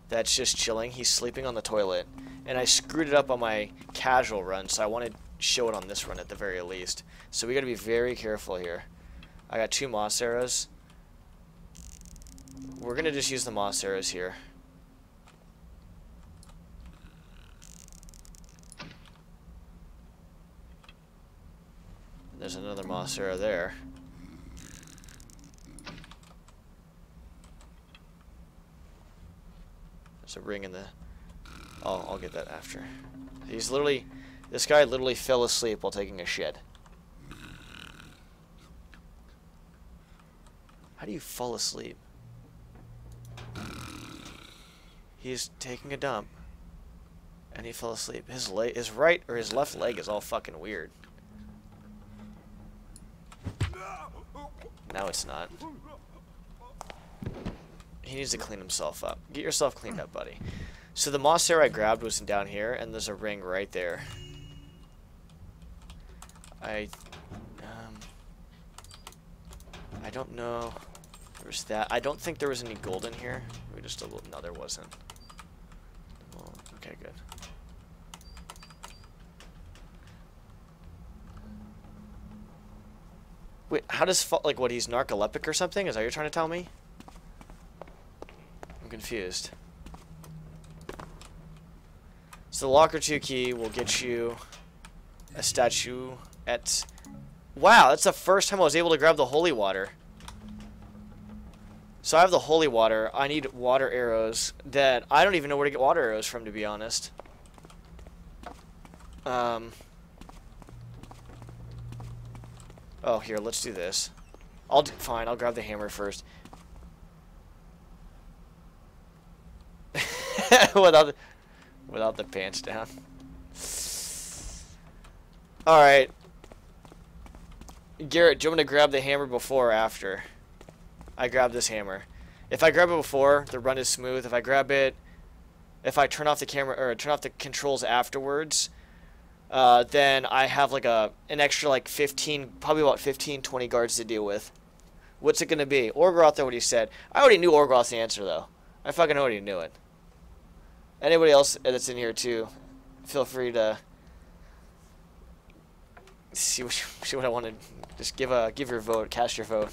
that's just chilling. He's sleeping on the toilet. And I screwed it up on my casual run, so I want to show it on this run at the very least. So we gotta be very careful here. I got two moss arrows. We're gonna just use the moss arrows here. There's another moss arrow there. There's a ring in the... Oh, I'll get that after. He's literally... This guy literally fell asleep while taking a shit. How do you fall asleep? He's taking a dump. And he fell asleep. His right or his left leg is all fucking weird. No, it's not. He needs to clean himself up. Get yourself cleaned up, buddy. So the moss arrow I grabbed was down here, and there's a ring right there. I don't know. There was that. I don't think there was any gold in here. We just a little. No, there wasn't. Oh, okay, good. Wait, how does, like, what, he's narcoleptic or something? Is that what you're trying to tell me? I'm confused. So the locker 2 key will get you a statuette. Wow, that's the first time I was able to grab the holy water. So I have the holy water. I need water arrows that I don't even know where to get water arrows from, to be honest. Oh, here, let's do this. Fine, I'll grab the hammer first. without the pants down. Alright. Garrett, do you want me to grab the hammer before or after? I grab this hammer. If I grab it before, the run is smooth. If I grab it... If I turn off the camera, or turn off the controls afterwards... then I have like an extra like 15, probably about 15, 20 guards to deal with. What's it going to be? Orgroth already said. I already knew Orgroth's answer though. I fucking already knew it. Anybody else that's in here too, feel free to See what I wanted. Just give your vote. Cast your vote.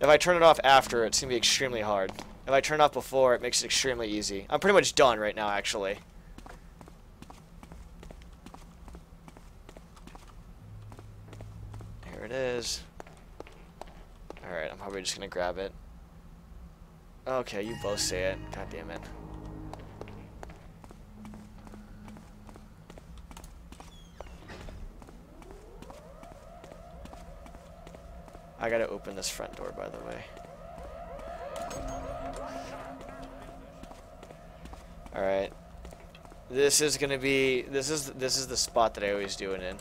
If I turn it off after, it's gonna be extremely hard. If I turn it off before, it makes it extremely easy. I'm pretty much done right now, actually. Here it is. All right, I'm probably just gonna grab it. Okay, you both say it. God damn it. I gotta open this front door, by the way. Alright. This is gonna be this is the spot that I always do it in.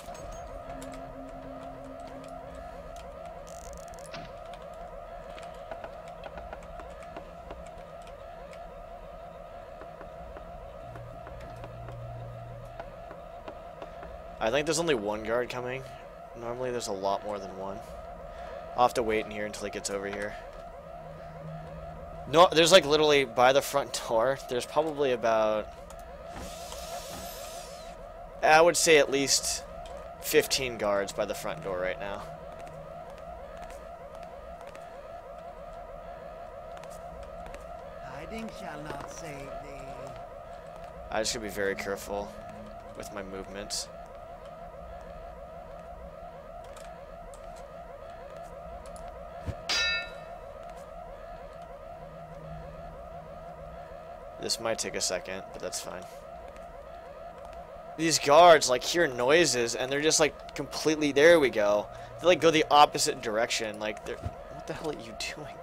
I think there's only one guard coming. Normally there's a lot more than one. I'll have to wait in here until he gets over here. No, there's like literally by the front door, there's probably about, I would say at least 15 guards by the front door right now. Hiding shall not save thee. I just gotta be very careful with my movements. This might take a second, but that's fine. These guards, like, hear noises, and they're just, like, completely... There we go. They, like, go the opposite direction. Like, they're... What the hell are you doing,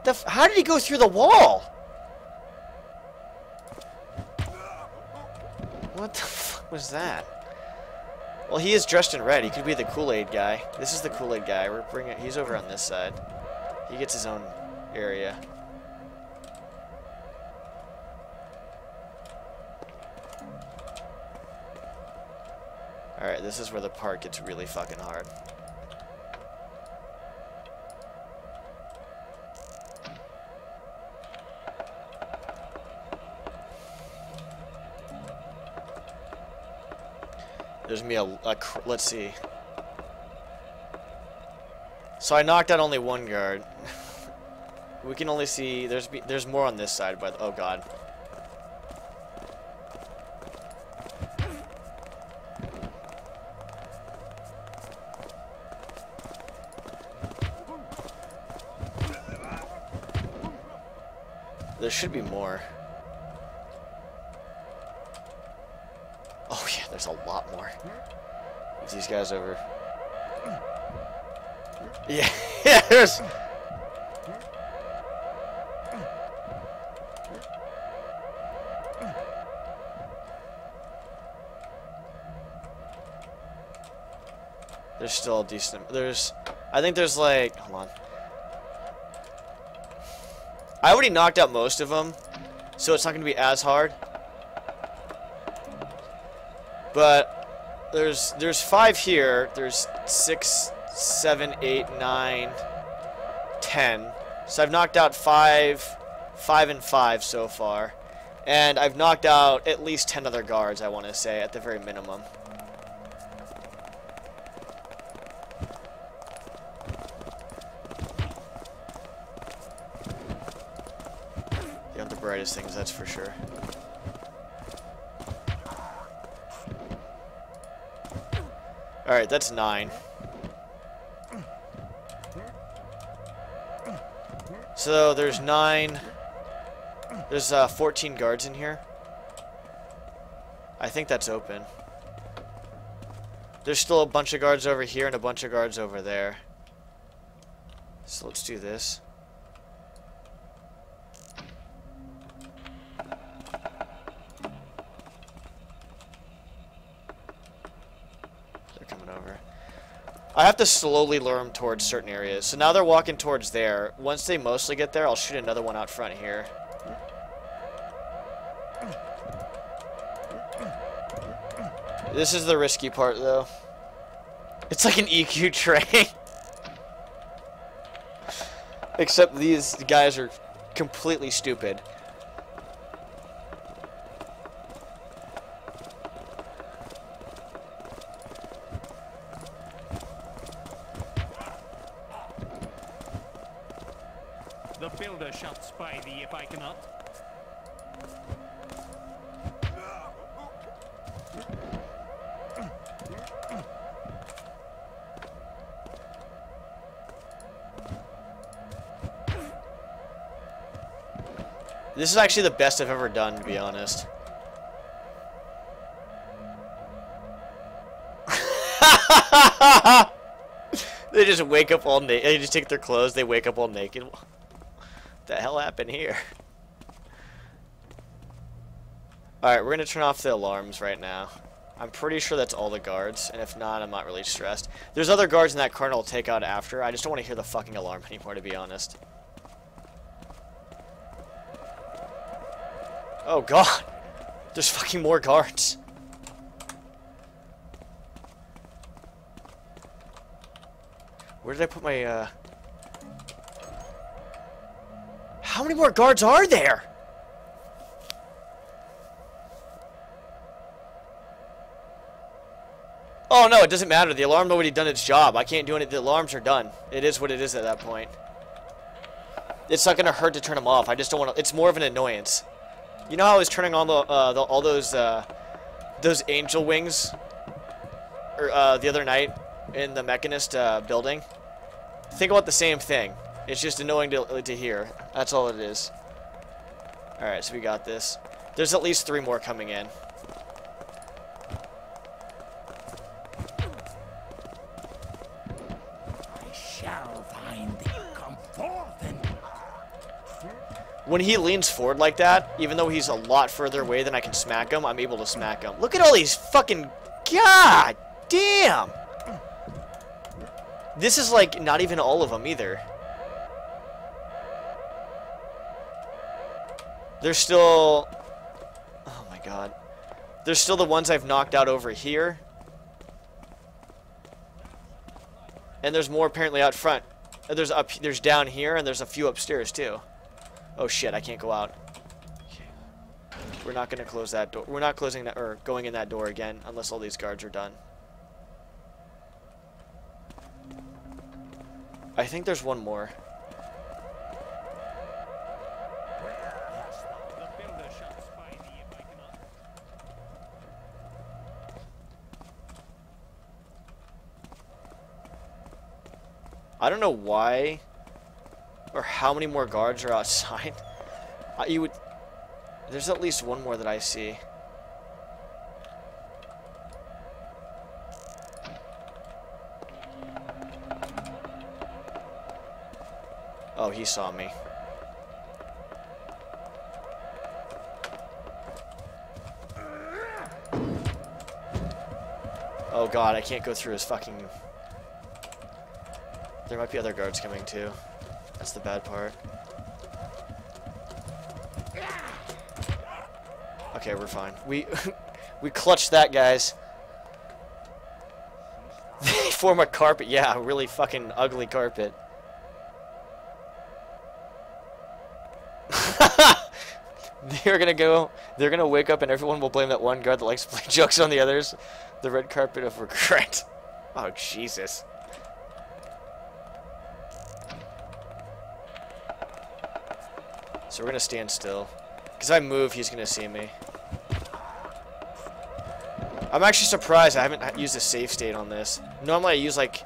dude? How did he go through the wall? What the fuck was that? Well, he is dressed in red. He could be the Kool-Aid guy. This is the Kool-Aid guy. We're bringing... He's over on this side. He gets his own area. Alright, this is where the part gets really fucking hard. There's me let's see. So I knocked out only one guard. We can only see... There's more on this side, but... Oh god. There should be more. Oh yeah, there's a lot more. These guys over. Yeah, yeah, there's... There's still a decent... There's... I think there's like... Hold on. I already knocked out most of them, so it's not going to be as hard. But there's 5 here. There's 6, 7, 8, 9, 10. So I've knocked out 5, 5, and 5 so far, and I've knocked out at least 10 other guards. I want to say at the very minimum. Things, that's for sure. Alright, that's 9. So there's 9. There's 14 guards in here. I think that's open. There's still a bunch of guards over here and a bunch of guards over there. So let's do this. I have to slowly lure them towards certain areas. So now they're walking towards there. Once they mostly get there, I'll shoot another one out front here. This is the risky part, though. It's like an EQ train. Except these guys are completely stupid. The builder shall spy thee if I cannot. This is actually the best I've ever done, to be honest. They just wake up all naked. They just take their clothes. They wake up all naked. What the hell happened here? Alright, we're going to turn off the alarms right now. I'm pretty sure that's all the guards. And if not, I'm not really stressed. There's other guards in that carnival I'll take out after. I just don't want to hear the fucking alarm anymore, to be honest. Oh, God. There's fucking more guards. Where did I put my, How many more guards are there? Oh, no, it doesn't matter. The alarm's already done its job. I can't do anything. The alarms are done. It is what it is at that point. It's not going to hurt to turn them off. I just don't want to... It's more of an annoyance. You know how I was turning on all those angel wings the other night? In the Mechanist building. Think about the same thing. It's just annoying to hear. That's all it is. Alright, so we got this. There's at least 3 more coming in. I shall find thee. Come forth and... When he leans forward like that, even though he's a lot further away than I can smack him, I'm able to smack him. Look at all these fucking... God damn! This is, like, not even all of them, either. There's still... Oh, my God. There's still the ones I've knocked out over here. And there's more, apparently, out front. There's up, there's down here, and there's a few upstairs, too. Oh, shit, I can't go out. We're not going to close that door. We're not closing that, or going in that door again, unless all these guards are done. I think there's one more. I don't know why or how many more guards are outside. You would... There's at least one more that I see. Oh, he saw me. Oh God, I can't go through his fucking... There might be other guards coming too. That's the bad part. Okay, we're fine. We clutched that, guys. They form a carpet. Yeah, a really fucking ugly carpet. They're gonna go, they're gonna wake up and everyone will blame that one guard that likes to play jokes on the others. The red carpet of regret. Oh, Jesus. So we're gonna stand still. Because if I move, he's gonna see me. I'm actually surprised I haven't used a save state on this. Normally I use like...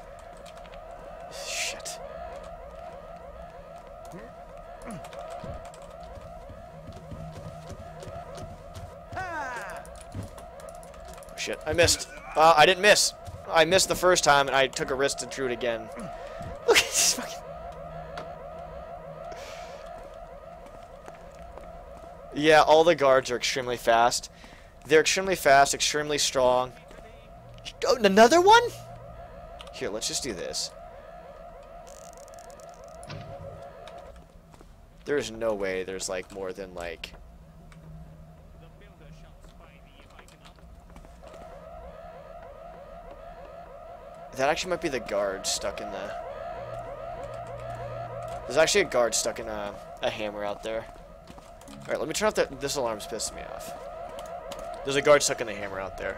Shit. Shit, I missed. I didn't miss. I missed the first time, and I took a risk to do it again. Look at this fucking... Yeah, all the guards are extremely fast. They're extremely fast, extremely strong. Oh, another one? Here, let's just do this. There's no way there's, like, more than, like... That actually might be the guard stuck in the... There's actually a guard stuck in a hammer out there. Alright, let me turn off that... This alarm's pissing me off. There's a guard stuck in the hammer out there.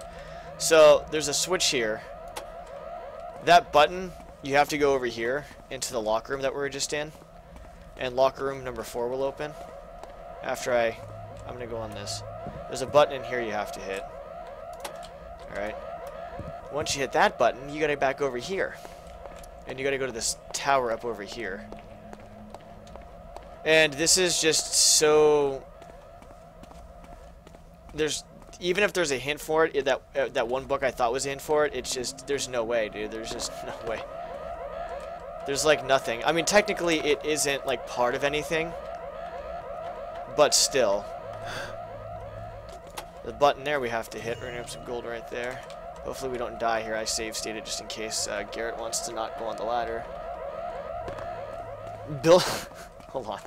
So, there's a switch here. That button, you have to go over here into the locker room that we were just in. and locker room number 4 will open. After I'm gonna go on this. There's a button in here you have to hit. Alright. Once you hit that button, you gotta back over here. And you gotta go to this tower up over here. And this is just so... There's... Even if there's a hint for it, that one book I thought was a hint for it, it's just... There's no way, dude. There's just no way. There's, like, nothing. I mean, technically, it isn't, like, part of anything. But still. The button there we have to hit. We're gonna have some gold right there. Hopefully we don't die here. I save stated just in case Garrett wants to not go on the ladder. Bill... Hold on.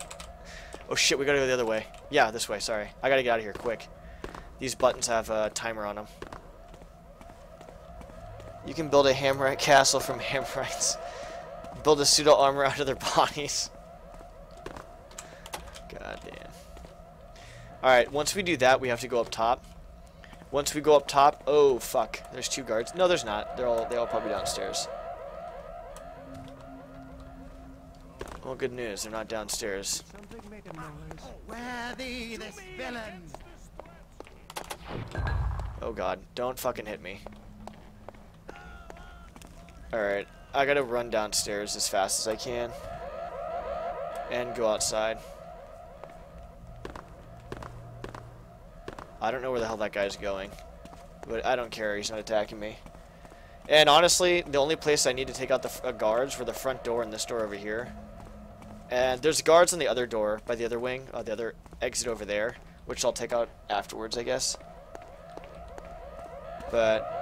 Oh, shit. We gotta go the other way. Yeah, this way. Sorry. I gotta get out of here quick. These buttons have a timer on them. You can build a Hammerite castle from Hammerites. Build a pseudo armor out of their bodies. God damn. Alright, once we do that, we have to go up top. Once we go up top, oh fuck, there's 2 guards. No, there's not. They all probably downstairs. Well, good news, they're not downstairs. Something made a noise. Where thee, this villain? Oh god, don't fucking hit me. Alright, I gotta run downstairs as fast as I can. And go outside. I don't know where the hell that guy's going. But I don't care, he's not attacking me. And honestly, the only place I need to take out the guards were the front door and this door over here. And there's guards on the other door, by the other wing, the other exit over there. Which I'll take out afterwards, I guess. But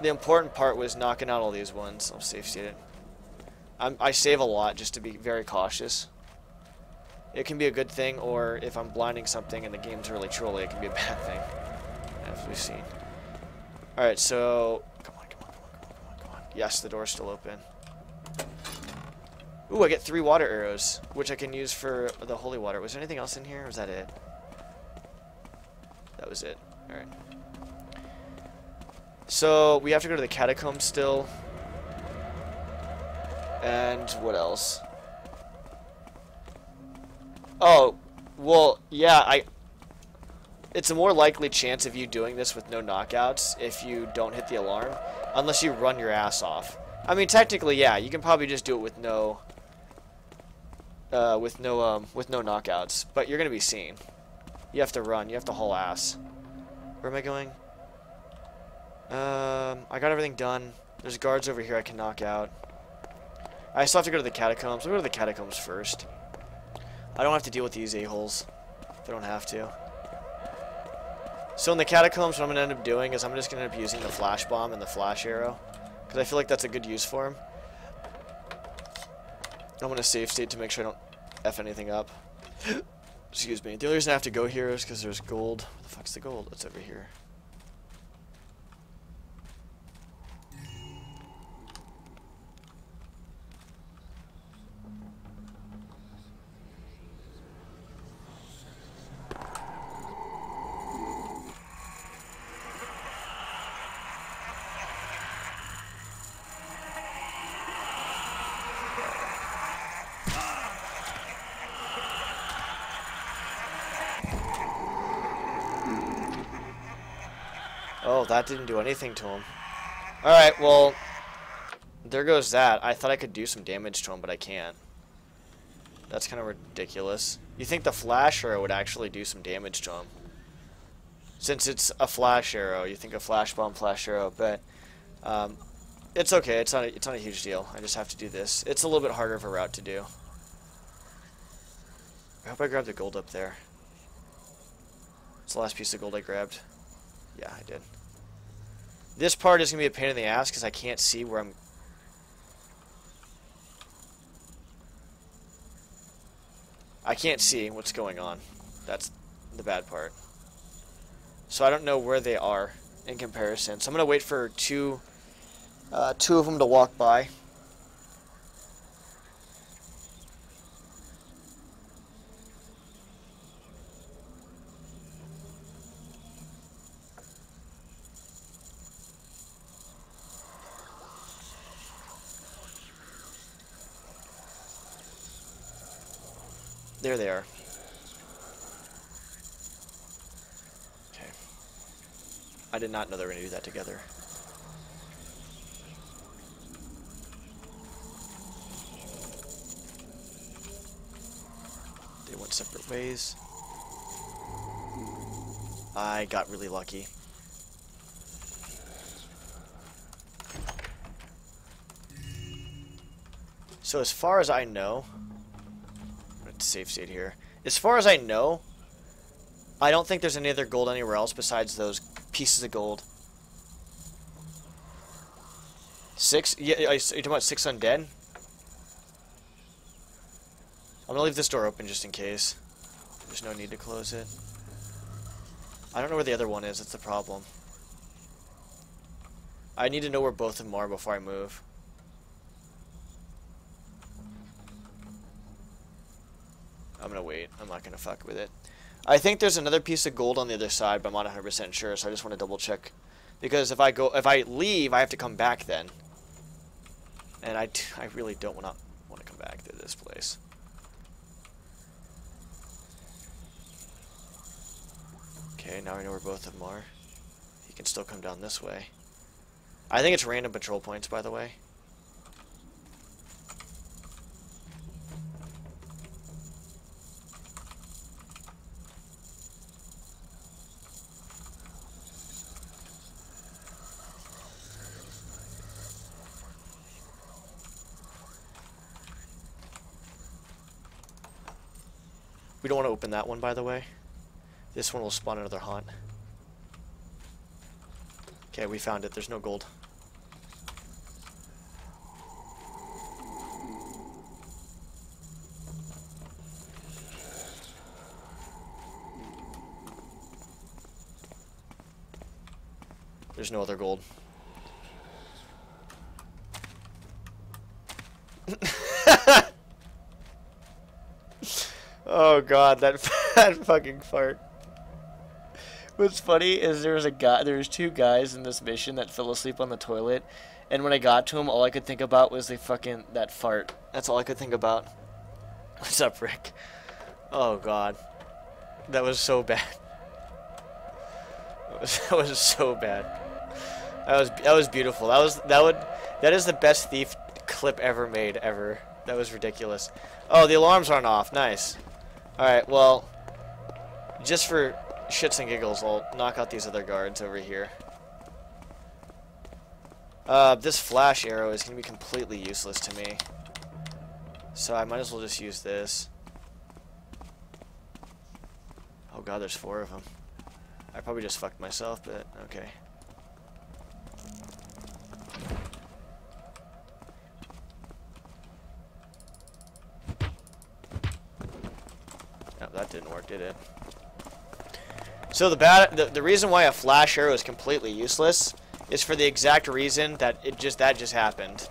the important part was knocking out all these ones. I'll save state it. I save a lot just to be very cautious. It can be a good thing, or if I'm blinding something and the game's really trolly, it can be a bad thing, as we've seen. Alright, so... Come on. Yes, the door's still open. Ooh, I get 3 water arrows, which I can use for the holy water. Was there anything else in here, or was that it? That was it. Alright. So, we have to go to the catacombs still. And what else? Oh, well, yeah, it's a more likely chance of you doing this with no knockouts if you don't hit the alarm, unless you run your ass off. I mean, technically, yeah, you can probably just do it with no knockouts, but you're gonna be seen. You have to run. You have to haul ass. Where am I going? I got everything done. There's guards over here I can knock out. I still have to go to the catacombs. I'll go to the catacombs first. I don't have to deal with these a-holes if I don't have to. So in the catacombs, what I'm going to end up doing is I'm just going to end up using the flash bomb and the flash arrow. Because I feel like that's a good use for him. I'm going to save state to make sure I don't F anything up. Excuse me. The only reason I have to go here is because there's gold. Where the fuck's the gold? It's over here. Oh, that didn't do anything to him. Alright, well, there goes that. I thought I could do some damage to him, but I can't. That's kind of ridiculous. You think the flash arrow would actually do some damage to him. Since it's a flash arrow, you think a flash bomb, flash arrow, but it's okay. It's not a huge deal. I just have to do this. It's a little bit harder of a route to do. I hope I grabbed the gold up there. It's the last piece of gold I grabbed. Yeah, I did. This part is going to be a pain in the ass because I can't see where I'm... I can't see what's going on. That's the bad part. So I don't know where they are in comparison. So I'm going to wait for two of them to walk by. There they are. Okay. I did not know they were going to do that together. They went separate ways. I got really lucky. So as far as I know, let's save state here. As far as I know, I don't think there's any other gold anywhere else besides those pieces of gold. Six? Yeah, are you talking about six undead? I'm gonna leave this door open just in case. There's no need to close it. I don't know where the other one is. That's the problem. I need to know where both of them are before I move. I'm gonna wait. I'm not gonna fuck with it. I think there's another piece of gold on the other side, but I'm not 100% sure, so I just want to double check. Because if I go, if I leave, I have to come back then, and I really don't want to come back to this place. Okay, now I know where both of them are. He can still come down this way. I think it's random patrol points, by the way. We don't want to open that one, by the way. This one will spawn another haunt. Okay, we found it. There's no gold. There's no other gold. Oh god, that fucking fart. What's funny is there was a guy, there was two guys in this mission that fell asleep on the toilet, and when I got to him, all I could think about was the fucking that fart. That's all I could think about. What's up, Rick? Oh god, that was so bad. That was so bad. That was beautiful. That is the best Thief clip ever made ever. That was ridiculous. Oh, the alarms aren't off. Nice. Alright, well, just for shits and giggles, I'll knock out these other guards over here. This flash arrow is going to be completely useless to me, so I might as well just use this. Oh god, there's four of them. I probably just fucked myself, but okay. That didn't work, did it? So the reason why a flash arrow is completely useless is for the exact reason that that just happened.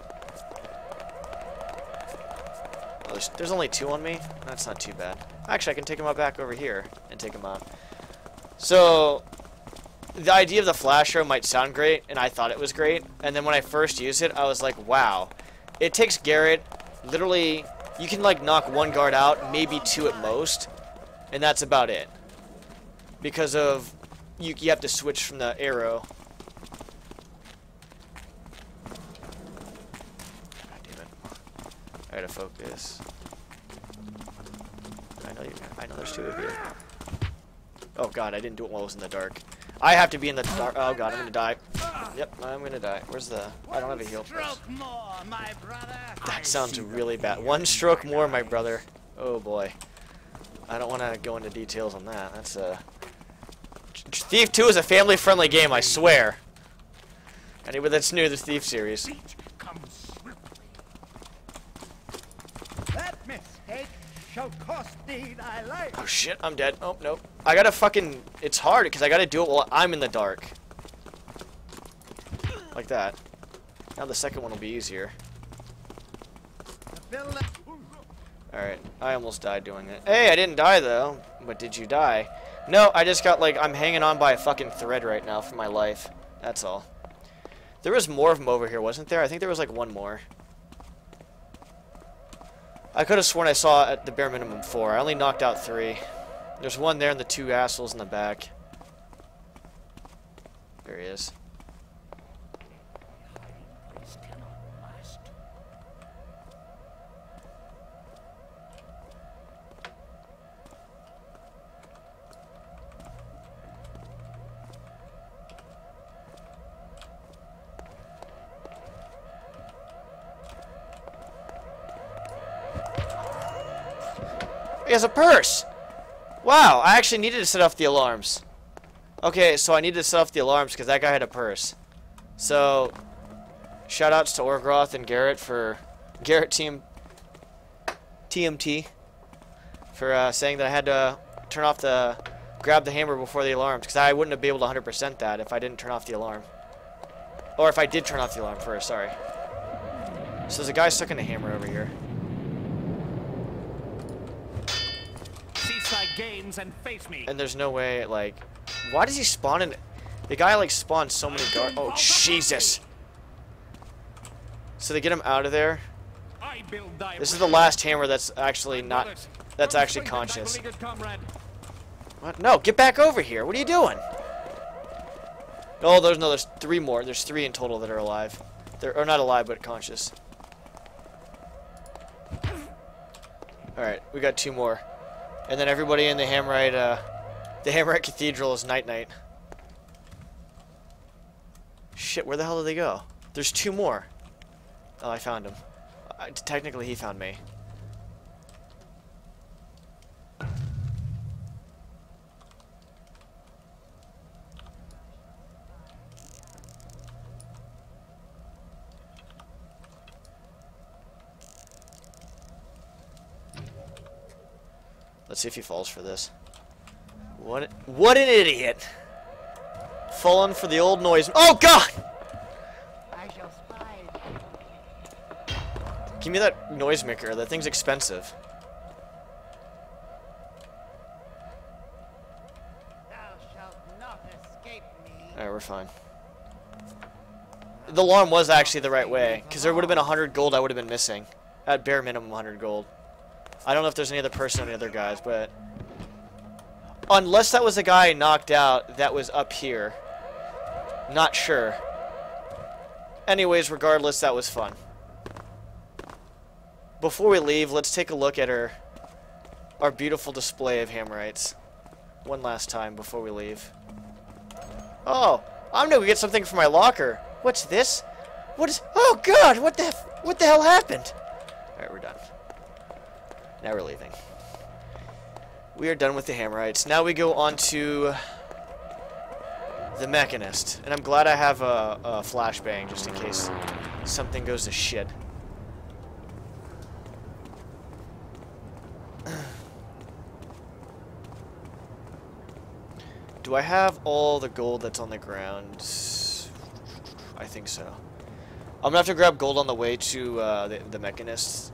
Oh, there's only two on me. That's not too bad. Actually, I can take them out back over here and take them out. So the idea of the flash arrow might sound great, and I thought it was great. And then when I first used it, I was like, wow, it takes Garrett literally. You can like knock one guard out, maybe two at most. And that's about it. Because of you have to switch from the arrow. God damn it. I gotta focus. I know there's two of you. Oh god, I didn't do it while I was in the dark. I have to be in the dark. Oh god, I'm gonna die. Yep, I'm gonna die. Where's the... I don't have a heal. That sounds really bad. One stroke more, my brother. Oh boy. I don't want to go into details on that. That's a... Thief 2 is a family-friendly game, I swear. Anybody that's new to the Thief series. That mistake shall cost thee thy life. Oh shit, I'm dead. Oh, nope. I gotta fucking... It's hard, because I gotta do it while I'm in the dark. Like that. Now the second one will be easier. Alright, I almost died doing it. Hey, I didn't die though. But did you die? No, I just got like, I'm hanging on by a fucking thread right now for my life. That's all. There was more of them over here, wasn't there? I think there was like one more. I could have sworn I saw at the bare minimum 4. I only knocked out 3. There's one there and the two assholes in the back. There he is. He has a purse! Wow, I actually needed to set off the alarms. Okay, so I needed to set off the alarms because that guy had a purse. So, shoutouts to Orgroth and Garrett for... Garrett Team... TMT. For saying that I had to turn off the... grab the hammer before the alarms, because I wouldn't have been able to 100% that if I didn't turn off the alarm. Or if I did turn off the alarm first, sorry. So there's a guy stuck in a hammer over here. Games and face me. And there's no way, like, why does he spawn in? The guy like spawns so many guards. Oh Jesus! So they get him out of there. This is the last hammer that's actually not. That's actually conscious. What? No, get back over here! What are you doing? Oh, there's no. There's 3 more. There's 3 in total that are alive. They're not alive, but conscious. All right, we got 2 more. And then everybody in the Hammerite Cathedral is night-night. Shit, where the hell did they go? There's 2 more. Oh, I found him. Technically, he found me. Let's see if he falls for this. What an idiot! Falling for the old noise. Oh God! I shall spy. Give me that noisemaker. That thing's expensive. Thou shalt not escape me. All right, we're fine. The alarm was actually the right way, because there would have been 100 gold I would have been missing, at bare minimum 100 gold. I don't know if there's any other person or any other guys, but... unless that was a guy knocked out that was up here. Not sure. Anyways, regardless, that was fun. Before we leave, let's take a look at our beautiful display of Hammerites. One last time before we leave. Oh, I'm gonna get something from my locker. What's this? What is... oh, God! What the hell happened? Alright, we're done. Now we're leaving. We are done with the Hammerites. Now we go on to the Mechanist. And I'm glad I have a flashbang just in case something goes to shit. Do I have all the gold that's on the ground? I think so. I'm gonna have to grab gold on the way to the Mechanist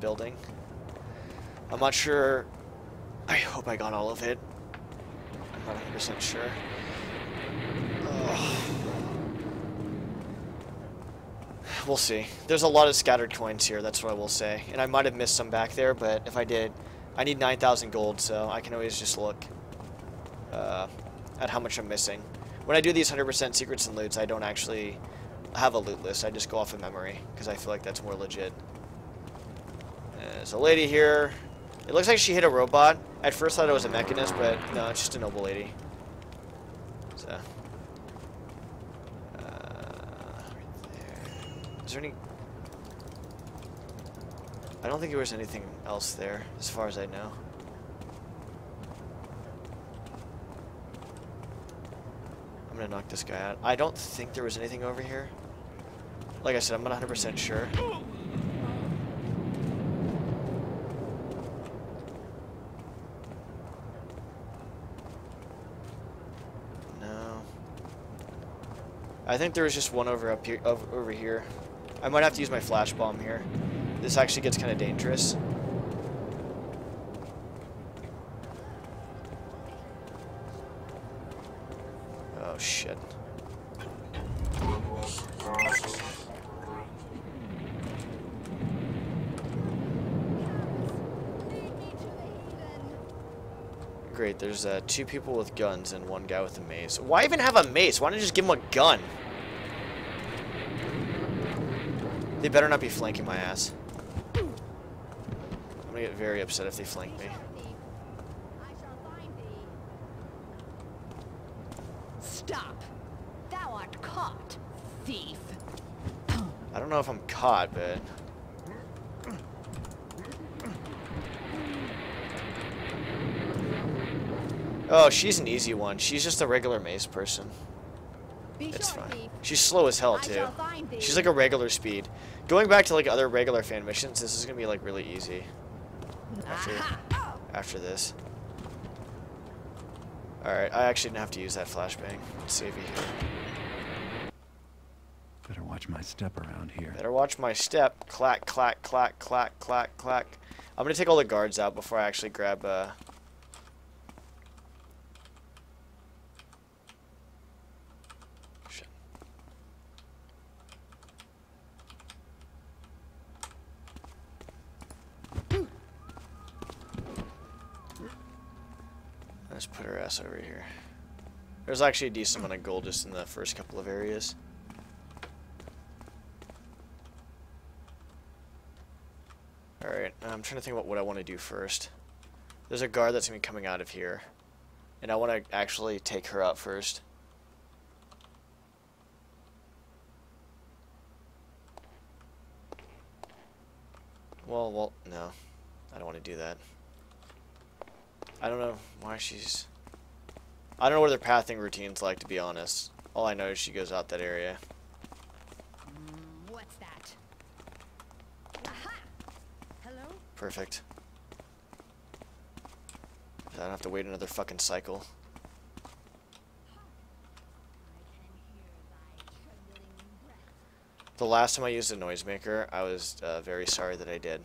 building. I'm not sure. I hope I got all of it. I'm not 100% sure. Ugh. We'll see. There's a lot of scattered coins here, that's what I will say. And I might have missed some back there, but if I did, I need 9,000 gold, so I can always just look at how much I'm missing. When I do these 100% secrets and loots, I don't actually have a loot list. I just go off of memory, because I feel like that's more legit. There's a lady here. It looks like she hit a robot. I at first thought it was a Mechanist, but no, it's just a noble lady. So, right there. Is there any... I don't think there was anything else there, as far as I know. I'm gonna knock this guy out. I don't think there was anything over here. Like I said, I'm not 100% sure. I think there was just one over up here, over here. I might have to use my flash bomb here. This actually gets kind of dangerous. Oh shit! Great, there's two people with guns and one guy with a mace. Why even have a mace? Why don't you just give him a gun? They better not be flanking my ass. I'm gonna get very upset if they flank me. Stop! Thou art caught, thief. I don't know if I'm caught, but... Oh, she's an easy one. She's just a regular maze person. It's fine. She's slow as hell, too. She's like a regular speed. Going back to like other regular fan missions, this is going to be like really easy. After this. Alright, I actually didn't have to use that flashbang. Let's save you here. Better watch my step around here. Better watch my step. Clack, clack, clack, clack, clack, clack. I'm going to take all the guards out before I actually grab... Let's put her ass over here. There's actually a decent amount of gold just in the first couple of areas. Alright, I'm trying to think about what I want to do first. There's a guard that's going to be coming out of here. And I want to actually take her out first. Well, no. I don't want to do that. I don't know why she's... I don't know what their pathing routine's like, to be honest. All I know is she goes out that area. What's that? Aha! Hello? Perfect. I don't have to wait another fucking cycle. The last time I used a noisemaker, I was very sorry that I did.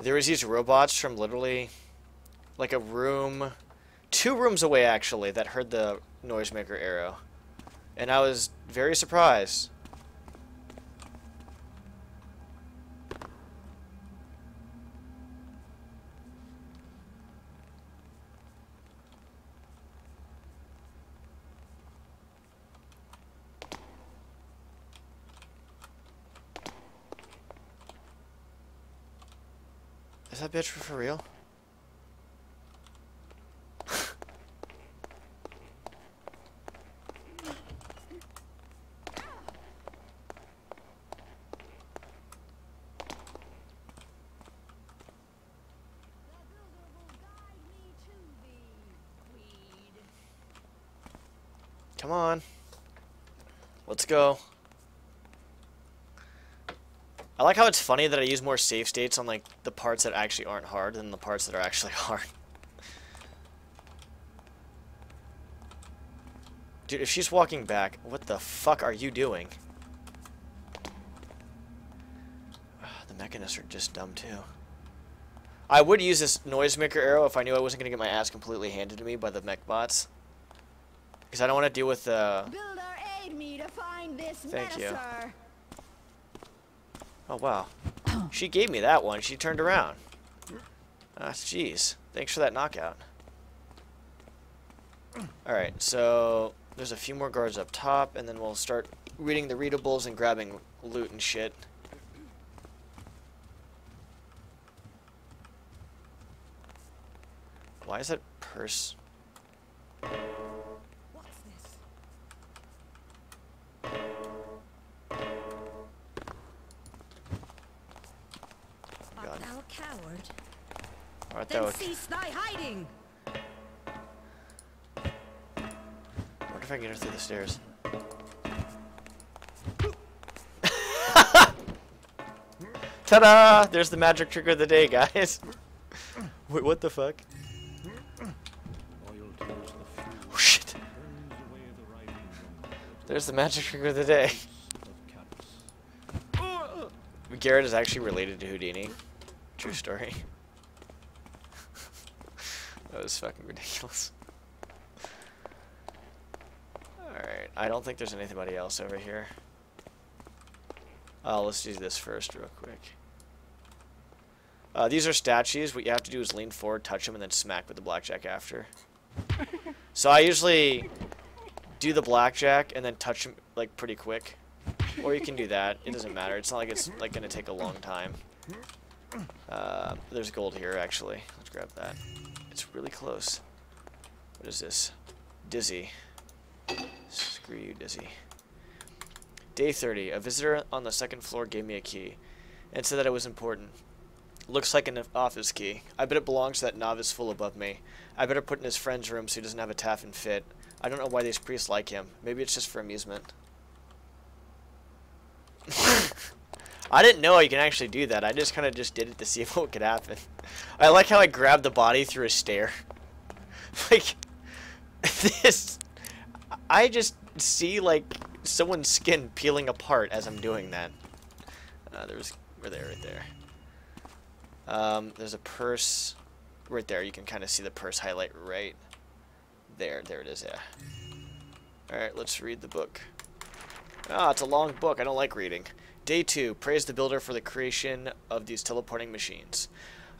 There was these robots from literally... like a room, 2 rooms away actually, that heard the noisemaker arrow. And I was very surprised. Is that bitch for real? Come on. Let's go. I like how it's funny that I use more save states on like the parts that actually aren't hard than the parts that are actually hard. Dude, if she's walking back, what the fuck are you doing? The mechanists are just dumb too. I would use this noisemaker arrow if I knew I wasn't going to get my ass completely handed to me by the mech bots. Because I don't want to deal with the... Builder, aid me to find this. Thank you. Oh, wow. She gave me that one. She turned around. Ah, jeez. Thanks for that knockout. Alright, so... There's a few more guards up top, and then we'll start reading the readables and grabbing loot and shit. Why is that purse... Then cease thy hiding. I wonder if I can get her through the stairs. Ta-da! There's the magic trick of the day, guys. Wait, what the fuck? Oh, shit. There's the magic trick of the day. Garrett is actually related to Houdini. True story. That was fucking ridiculous. Alright, I don't think there's anybody else over here. Let's do this first real quick. These are statues. What you have to do is lean forward, touch them, and then smack with the blackjack after. So I usually do the blackjack and then touch them like pretty quick. Or you can do that. It doesn't matter. It's not like it's like gonna take a long time. There's gold here actually. Let's grab that. It's really close. What is this? Dizzy. Screw you, Dizzy. Day 30. A visitor on the second floor gave me a key and said that it was important. Looks like an office key. I bet it belongs to that novice fool above me. I better put it in his friend's room so he doesn't have a Taff and fit. I don't know why these priests like him. Maybe it's just for amusement. I didn't know you can actually do that. I just kind of just did it to see what could happen. I like how I grabbed the body through a stair. Like, this... I just see, like, someone's skin peeling apart as I'm doing that. We're there, right there. There's a purse right there. You can kind of see the purse highlight right there. There it is, yeah. Alright, let's read the book. Ah, it's a long book. I don't like reading. Day 2. Praise the builder for the creation of these teleporting machines.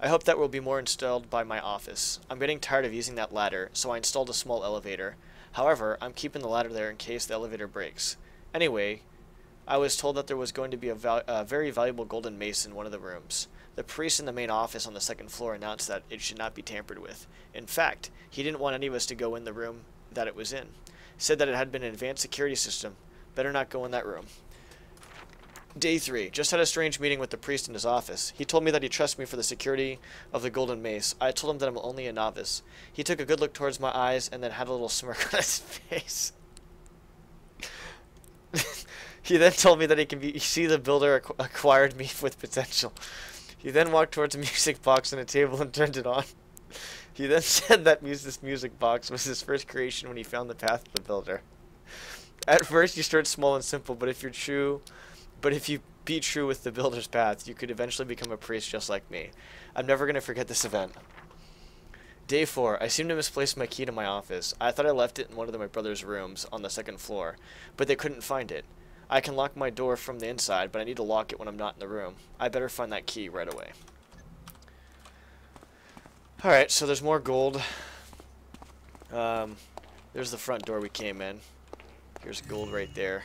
I hope that will be more installed by my office. I'm getting tired of using that ladder, so I installed a small elevator. However, I'm keeping the ladder there in case the elevator breaks. Anyway, I was told that there was going to be a very valuable golden mace in one of the rooms. The priest in the main office on the second floor announced that it should not be tampered with. In fact, he didn't want any of us to go in the room that it was in. Said that it had been an advanced security system. Better not go in that room. Day 3. Just had a strange meeting with the priest in his office. He told me that he trusts me for the security of the golden mace. I told him that I'm only a novice. He took a good look towards my eyes and then had a little smirk on his face. He then told me that he can see the builder acquired me with potential. He then walked towards a music box on a table and turned it on. He then said that this music box was his first creation when he found the path of the builder. At first you start small and simple, but if you be true with the builder's path, you could eventually become a priest just like me. I'm never going to forget this event. Day 4. I seem to misplace my key to my office. I thought I left it in one of my brother's rooms on the second floor, but they couldn't find it. I can lock my door from the inside, but I need to lock it when I'm not in the room. I better find that key right away. Alright, so there's more gold. There's the front door we came in. Here's gold right there.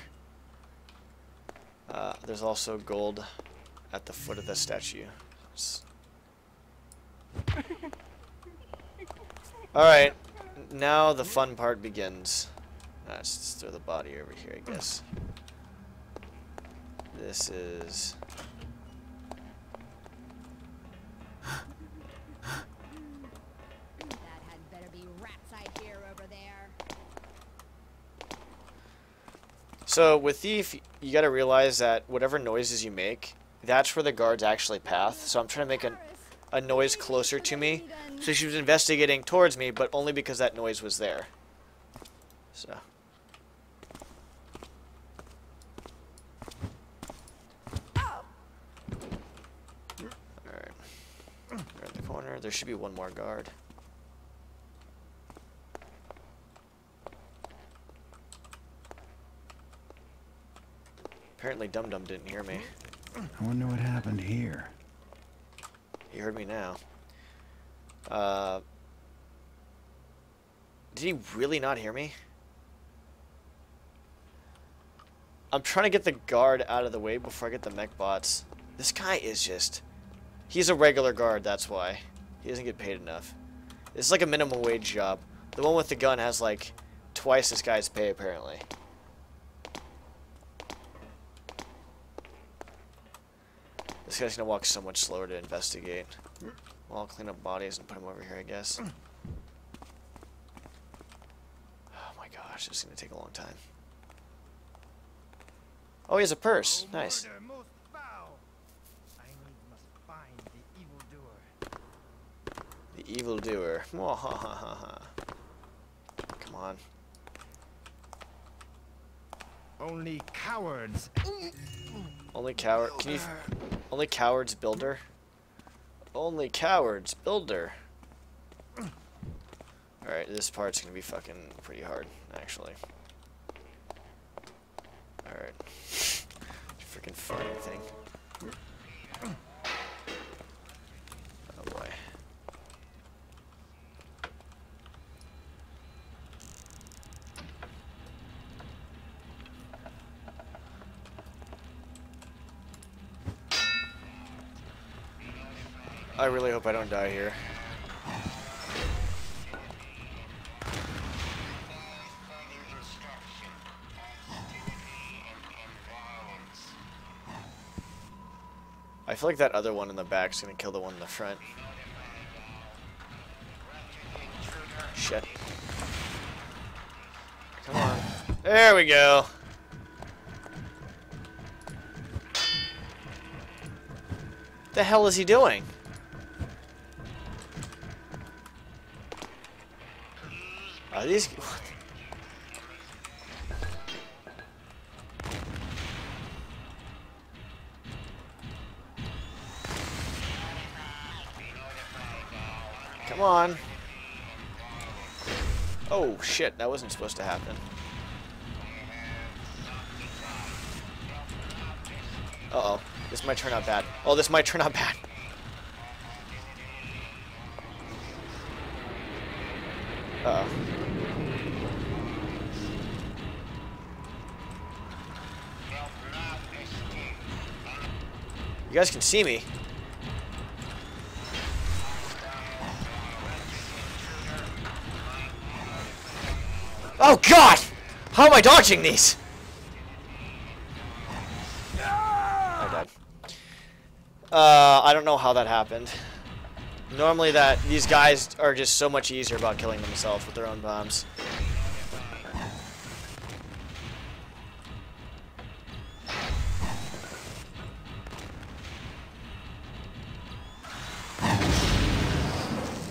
There's also gold at the foot of the statue. Alright, now the fun part begins. Let's just throw the body over here, I guess. This is... That had better be ratside here over there. So with Thief, you gotta realize that whatever noises you make, that's where the guards actually path. So I'm trying to make a noise closer to me. So she was investigating towards me, but only because that noise was there. So... There should be one more guard. Apparently Dum Dum didn't hear me. I wonder what happened here. He heard me now. Did he really not hear me? I'm trying to get the guard out of the way before I get the mech bots. This guy is just... He's a regular guard, that's why. He doesn't get paid enough. It's like a minimum wage job. The one with the gun has like twice this guy's pay apparently. This guy's gonna walk so much slower to investigate. Well, I'll clean up bodies and put him over here, I guess. Oh my gosh, this is gonna take a long time. Oh, he has a purse. Nice. Evildoer. Come on. Only cowards. Only coward. Can you? Only cowards, builder. Only cowards, builder. All right, this part's gonna be fucking pretty hard, actually. All right. Freaking funny thing. I really hope I don't die here. I feel like that other one in the back's gonna kill the one in the front. Shit. Come on. There we go. The hell is he doing? Are these... What? Come on. Oh shit, that wasn't supposed to happen. Uh-oh. This might turn out bad. Oh, this might turn out bad. Uh-oh. You guys can see me. Oh, God! How am I dodging these? I don't know how that happened. Normally these guys are just so much easier about killing themselves with their own bombs.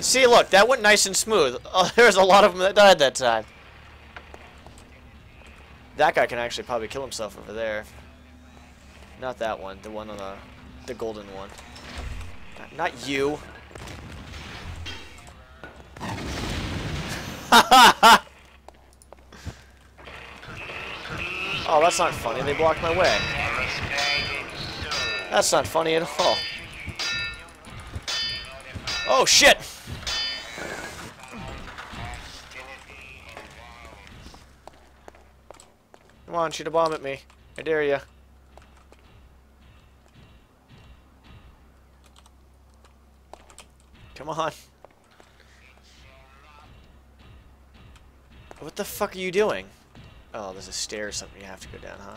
See, look, that went nice and smooth. Oh, there's a lot of them that died that time. That guy can actually probably kill himself over there. Not that one, the one on the... The golden one. Not you. Oh, that's not funny. They blocked my way. That's not funny at all. Oh, shit! Come on, shoot a bomb at me. I dare ya. Come on. What the fuck are you doing? Oh, there's a stair or something you have to go down, huh?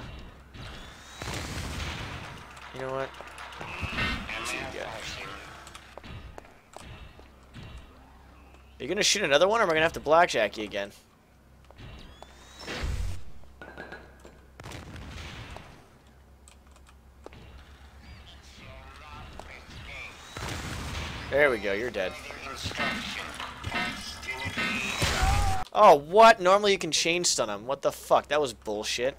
You know what? That's what you got. Are you gonna shoot another one or am I gonna have to blackjack you again? There we go, you're dead. Oh, what? Normally you can chain stun him. What the fuck? That was bullshit.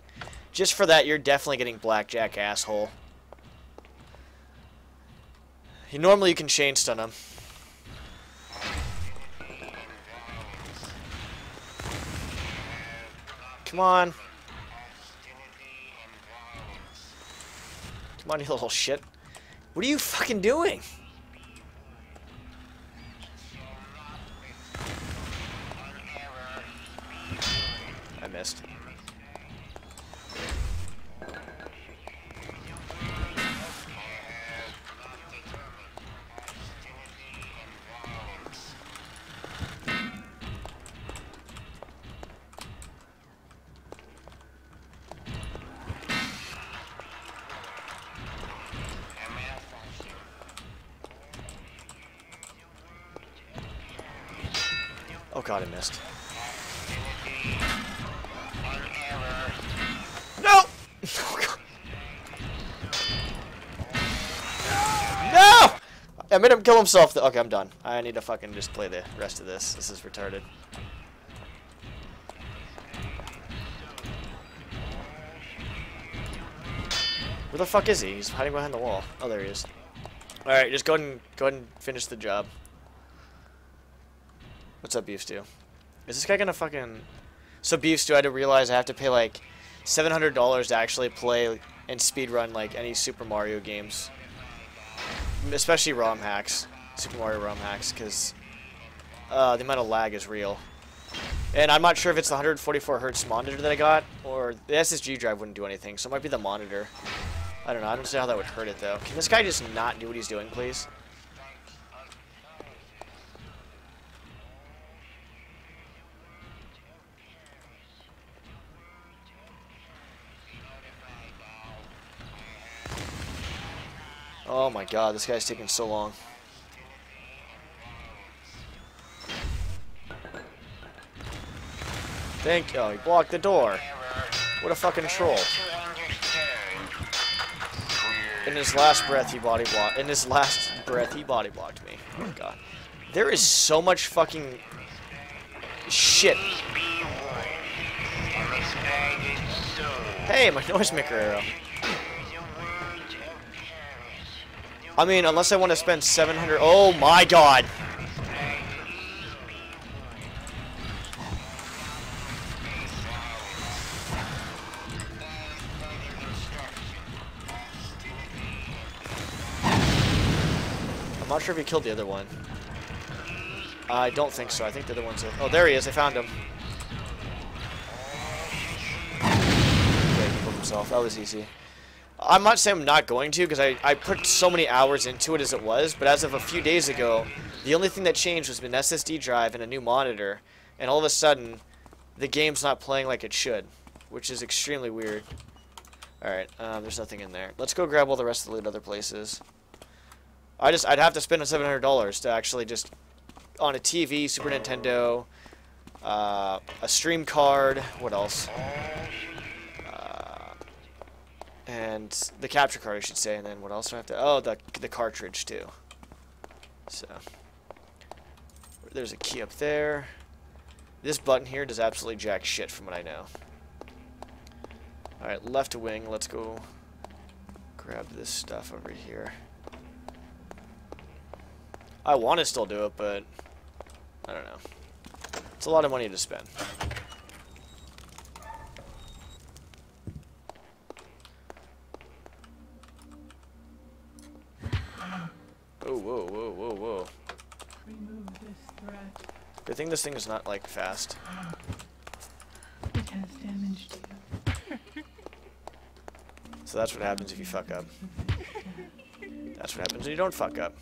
Just for that, you're definitely getting blackjack, asshole. Normally you can chain stun him. Come on. Come on, you little shit. What are you fucking doing? Missed. Oh God, I missed. I made him kill himself. Okay, I'm done. I need to fucking just play the rest of this. This is retarded. Where the fuck is he? He's hiding behind the wall. Oh, there he is. All right, just go ahead and finish the job. What's up, Beef Stew? Is this guy gonna fucking? So Beef Stew, I had to realize I have to pay like $700 to actually play and speedrun like any Super Mario games. Especially ROM hacks, Super Mario ROM hacks, because the amount of lag is real. And I'm not sure if it's the 144Hz monitor that I got, or the SSD drive wouldn't do anything, so it might be the monitor. I don't know, I don't see how that would hurt it, though. Can this guy just not do what he's doing, please? Oh my god, this guy's taking so long. Thank you. Oh, he blocked the door. What a fucking troll. In his last breath, he body blocked. In his last breath, he body blocked me. Oh my god. There is so much fucking shit. Hey, my noisemaker arrow. I mean, unless I want to spend 700. Oh my god. I'm not sure if he killed the other one. I don't think so. I think the other one's... Oh, there he is. I found him. Okay, he killed himself. That was easy. I'm not saying I'm not going to, because I put so many hours into it as it was, but as of a few days ago, the only thing that changed was an SSD drive and a new monitor, and all of a sudden, the game's not playing like it should, which is extremely weird. Alright, there's nothing in there. Let's go grab all the rest of the loot other places. I'd have to spend $700 to actually just... on a TV, Super Nintendo, a stream card, what else? And the capture card, I should say, and then what else do I have to... Oh, the cartridge, too. So, there's a key up there. This button here does absolutely jack shit from what I know. Alright, left wing, let's go grab this stuff over here. I want to still do it, but... I don't know. It's a lot of money to spend. Oh, whoa, whoa, whoa, whoa. Remove this threat. Good thing this thing is not, like, fast. It has damage to you. So that's what happens if you fuck up. That's what happens when you don't fuck up.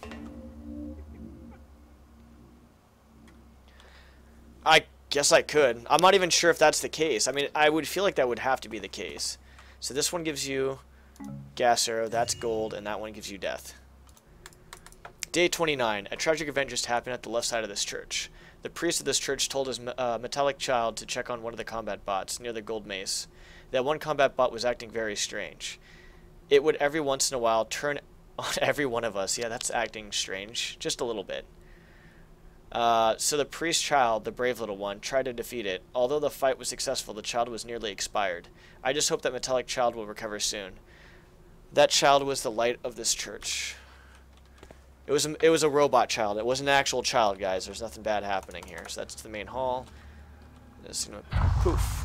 I guess I could. I'm not even sure if that's the case. I mean, I would feel like that would have to be the case. So this one gives you gas arrow, that's gold, and that one gives you death. Day 29. A tragic event just happened at the left side of this church. The priest of this church told his metallic child to check on one of the combat bots near the gold mace. That one combat bot was acting very strange. It would every once in a while turn on every one of us. Yeah, that's acting strange. Just a little bit. So the priest's child, the brave little one, tried to defeat it. Although the fight was successful, the child was nearly expired. I just hope that metallic child will recover soon. That child was the light of this church. It was a robot child. It wasn't an actual child, guys. There's nothing bad happening here. So that's the main hall. Just, you know, poof.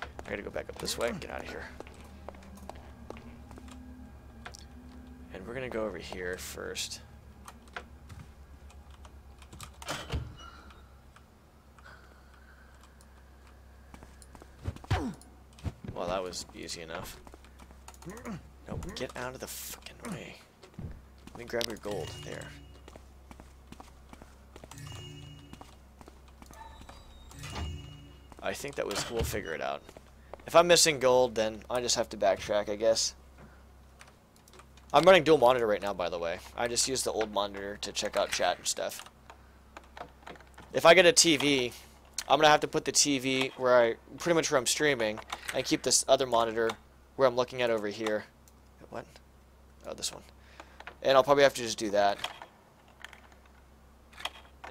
I gotta go back up this way and get out of here. And we're gonna go over here first. Well, that was easy enough. No, get out of the fucking way. Let me grab your gold there. I think that was... We'll figure it out. If I'm missing gold, then I just have to backtrack, I guess. I'm running dual monitor right now, by the way. I just used the old monitor to check out chat and stuff. If I get a TV, I'm going to have to put the TV pretty much where I'm streaming, and keep this other monitor where I'm looking at over here. What? Oh, this one. And I'll probably have to just do that.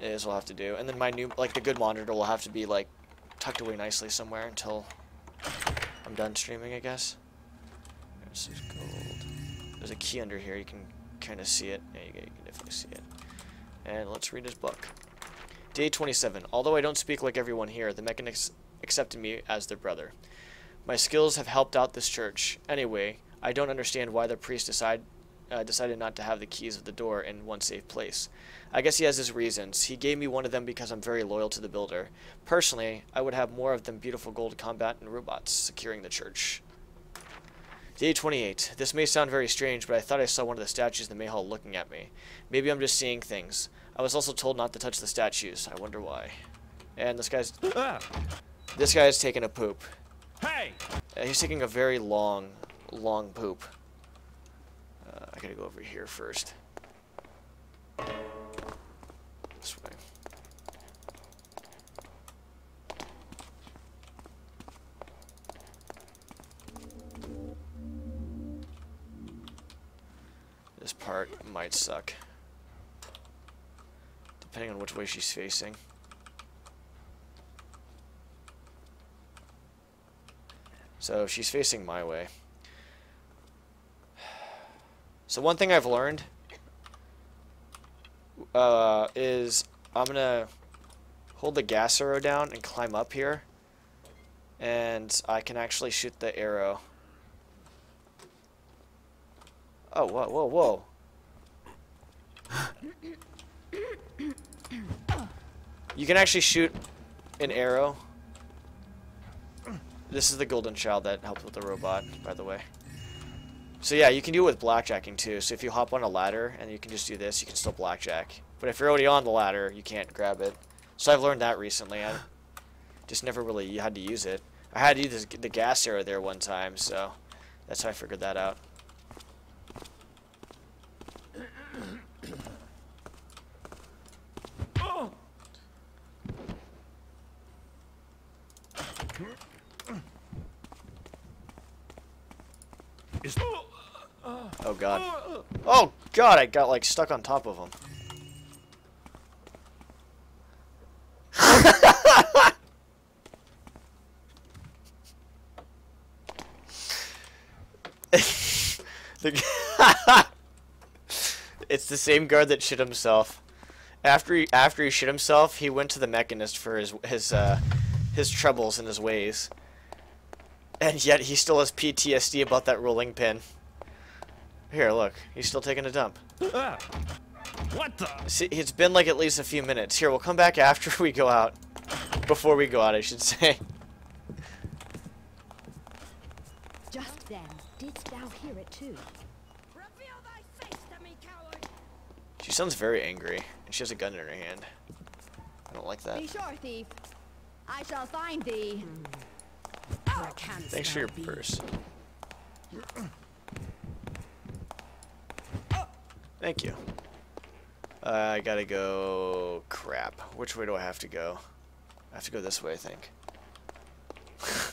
Is what I'll have to do. And then my new, like, the good monitor will have to be, like, tucked away nicely somewhere until I'm done streaming, I guess. This is gold. There's a key under here. You can kind of see it. Yeah, you can definitely see it. And let's read his book. Day 27. Although I don't speak like everyone here, the mechanics accepted me as their brother. My skills have helped out this church. Anyway, I don't understand why the priest decided not to have the keys of the door in one safe place. I guess he has his reasons. He gave me one of them because I'm very loyal to the builder. Personally, I would have more of them beautiful gold combat and robots securing the church. Day 28. This may sound very strange, but I thought I saw one of the statues in the Mayhall looking at me. Maybe I'm just seeing things. I was also told not to touch the statues. I wonder why. And this guy's... This guy's taking a poop. Hey! He's taking a very long poop. I I gotta go over here first. This way. This part might suck. Depending on which way she's facing. So she's facing my way. So one thing I've learned is I'm going to hold the gas arrow down and climb up here. And I can actually shoot the arrow. Oh, whoa, whoa, whoa. You can actually shoot an arrow. This is the golden child that helped with the robot, by the way. So yeah, you can do it with blackjacking too. So if you hop on a ladder and you can just do this, you can still blackjack. But if you're already on the ladder, you can't grab it. So I've learned that recently. I just never really had to use it. I had to use the gas arrow there one time, so that's how I figured that out. Oh god. Oh god, I got like stuck on top of him. It's the same guard that shit himself. After he shit himself, he went to the Mechanist for his troubles and his ways. And yet he still has PTSD about that rolling pin. Here, look. He's still taking a dump. What the? See, it's been like at least a few minutes. Here, we'll come back after we go out. Before we go out, I should say. Just then, didst thou hear it too? Reveal thy face to me, coward! She sounds very angry, and she has a gun in her hand. I don't like that. Be sure, thief. I shall find thee. Thanks for your purse. Thank you. I gotta go... crap. Which way do I have to go? I have to go this way, I think.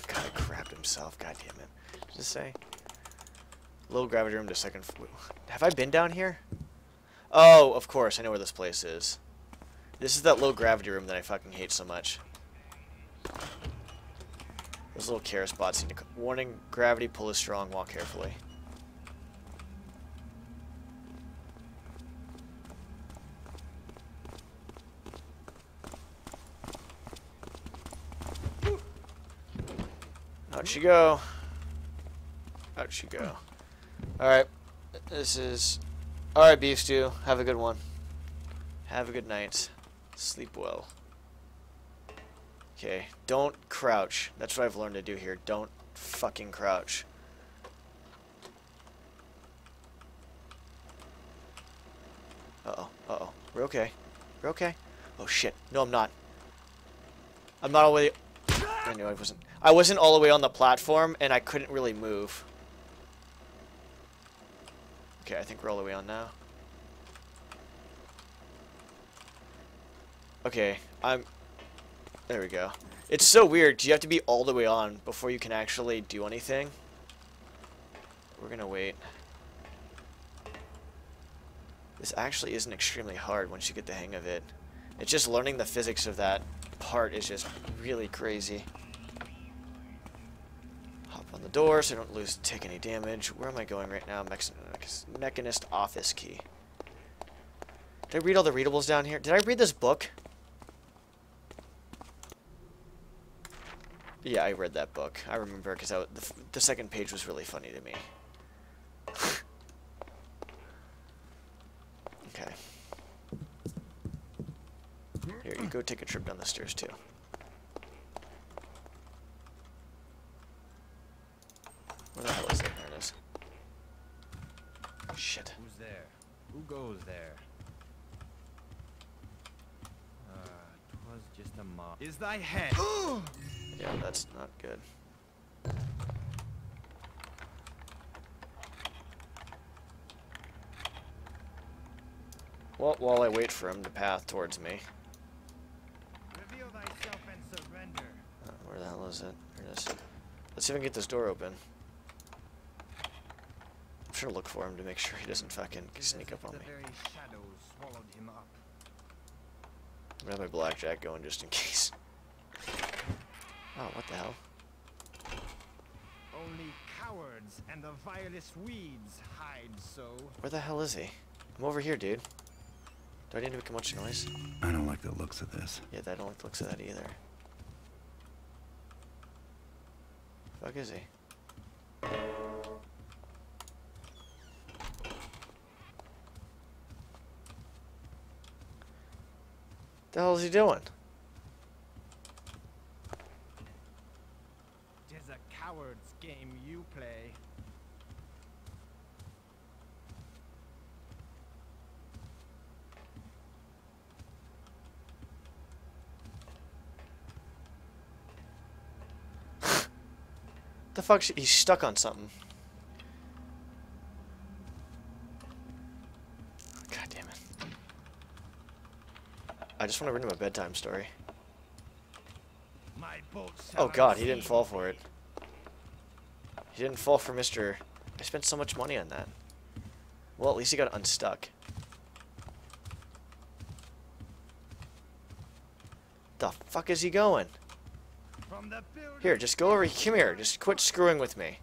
God, I crapped himself. God damn it. What does it say? Little gravity room to second floor. Have I been down here? Oh, of course. I know where this place is. This is that low gravity room that I fucking hate so much. Those little Karis bots need to... Warning, gravity pull is strong. Walk carefully. Out you go. Out you go. Alright. This is... Alright, Beef Stew. Have a good one. Have a good night. Sleep well. Okay. Don't crouch. That's what I've learned to do here. Don't fucking crouch. Uh-oh. Uh-oh. We're okay. We're okay. Oh, shit. No, I'm not. I'm not all the way... I knew I wasn't. I wasn't all the way on the platform, and I couldn't really move. Okay, I think we're all the way on now. Okay, I'm... There we go. It's so weird. You have to be all the way on before you can actually do anything. We're gonna wait. This actually isn't extremely hard once you get the hang of it. It's just learning the physics of that part is just really crazy. Hop on the door so I don't take any damage. Where am I going right now? Mechanist office key. Did I read all the readables down here? Did I read this book? Yeah, I read that book. I remember because the second page was really funny to me. Okay. Here, you go take a trip down the stairs, too. Where the hell is it? There it is. Shit. Who's there? Who goes there? Twas just a mob. Is thy head? Yeah, that's not good. Well, while I wait for him to path towards me. Reveal thyself and surrender. Where the hell is it? Here it is. Let's see if I can get this door open. I'm sure to look for him to make sure he doesn't fucking sneak up on me. I'm gonna have my blackjack going just in case. Oh, what the hell? Only cowards and the vilest weeds hide so. Where the hell is he? I'm over here, dude. Do I need to make much noise? I don't like the looks of this. Yeah, I don't like the looks of that either. Fuck is he? The hell is he doing? Tis a coward's game you play. The fuck? He's stuck on something. God damn it! I just want to read him a bedtime story. Oh God, he didn't fall for it. He didn't fall for Mr. I spent so much money on that. Well, at least he got unstuck. The fuck is he going? Here, just go over here. Come here. Just quit screwing with me.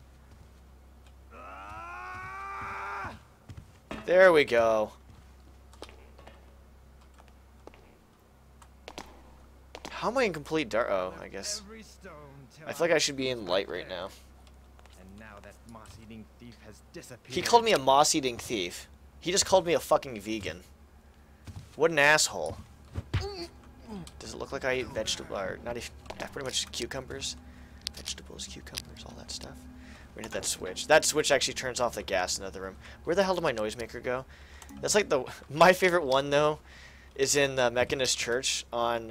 There we go. How am I in complete dark? Oh, I guess. I feel like I should be in light right now. He called me a moss-eating thief. He just called me a fucking vegan. What an asshole. Does it look like I eat vegetable? Or not even. Yeah, pretty much cucumbers. Vegetables, cucumbers, all that stuff. We're gonna hit that switch. That switch actually turns off the gas in the other room. Where the hell did my noisemaker go? That's like the... My favorite one, though, is in the Mechanist Church on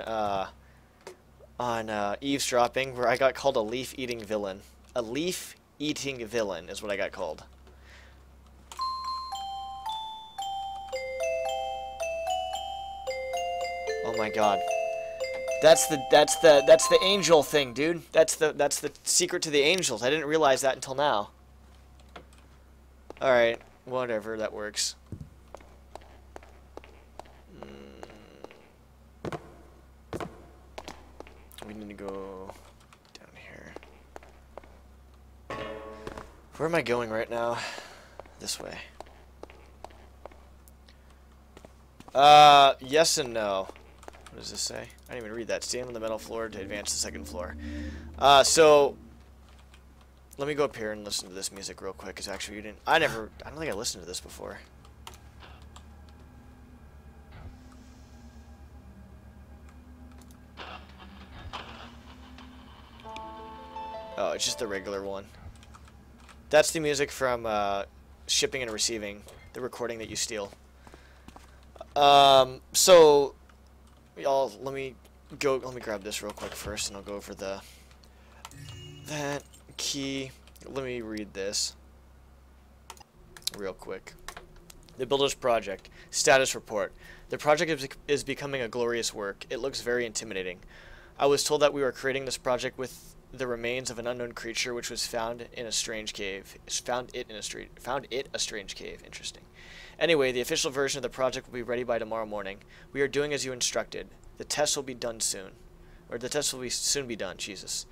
eavesdropping, where I got called a leaf-eating villain. A leaf-eating villain is what I got called. Oh my god. That's the angel thing, dude. That's the secret to the angels. I didn't realize that until now. All right, whatever, that works. We need to go down here. Where am I going right now? This way. Yes and no. What does this say? I didn't even read that. Stand on the metal floor to advance to the second floor. So let me go up here and listen to this music real quick, because actually I don't think I listened to this before. Oh, it's just the regular one. That's the music from shipping and receiving, the recording that you steal. So y'all, let me grab this real quick first, and I'll go over that key. Let me read this real quick. The Builder's Project. Status report. The project is becoming a glorious work. It looks very intimidating. I was told that we were creating this project with the remains of an unknown creature which was found in a strange cave. Found it a strange cave. Interesting. Anyway, the official version of the project will be ready by tomorrow morning. We are doing as you instructed. The test will be done soon. Or the test will be soon be done, Jesus.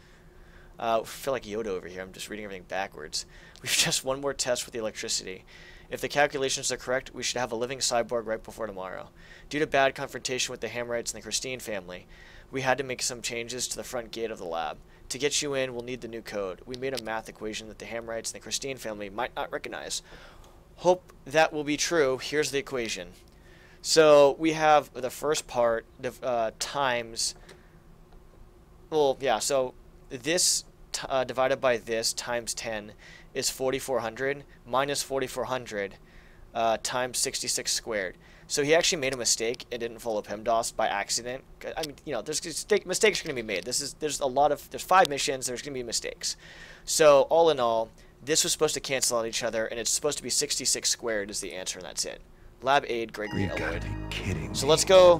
I feel like Yoda over here. I'm just reading everything backwards. We've just one more test with the electricity. If the calculations are correct, we should have a living cyborg right before tomorrow. Due to bad confrontation with the Hammerites and the Christine family, we had to make some changes to the front gate of the lab. To get you in, we'll need the new code. We made a math equation that the Hammerites and the Christine family might not recognize. Hope that will be true. Here's the equation. So we have the first part times, well, yeah, so this divided by this times 10 is 4,400 minus 4,400 times 66 squared. So he actually made a mistake. It didn't follow PEMDAS by accident. I mean, you know, there's mistakes are going to be made. There's 5 missions. There's going to be mistakes. So all in all, this was supposed to cancel out each other, and it's supposed to be 66 squared is the answer, and that's it. Lab aide Gregory Elwood. So let's go.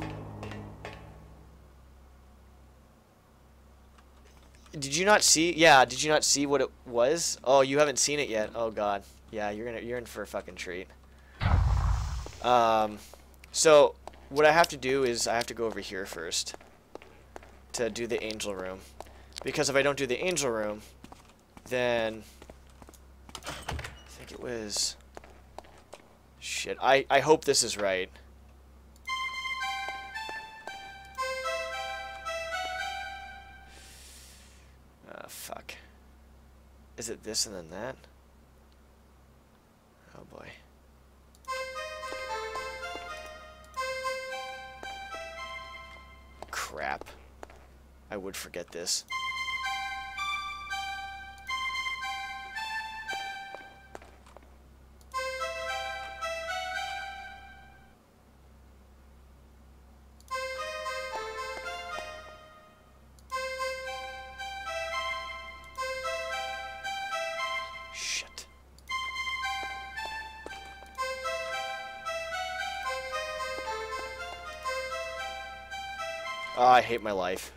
Did you not see? Yeah, did you not see what it was? Oh, you haven't seen it yet. Oh god. Yeah, you're in for a fucking treat. So what I have to do is I have to go over here first to do the angel room, because if I don't do the angel room, then I think it was shit. I hope this is right. Fuck. Is it this and then that? Oh boy. Crap. I would forget this. Oh, I hate my life.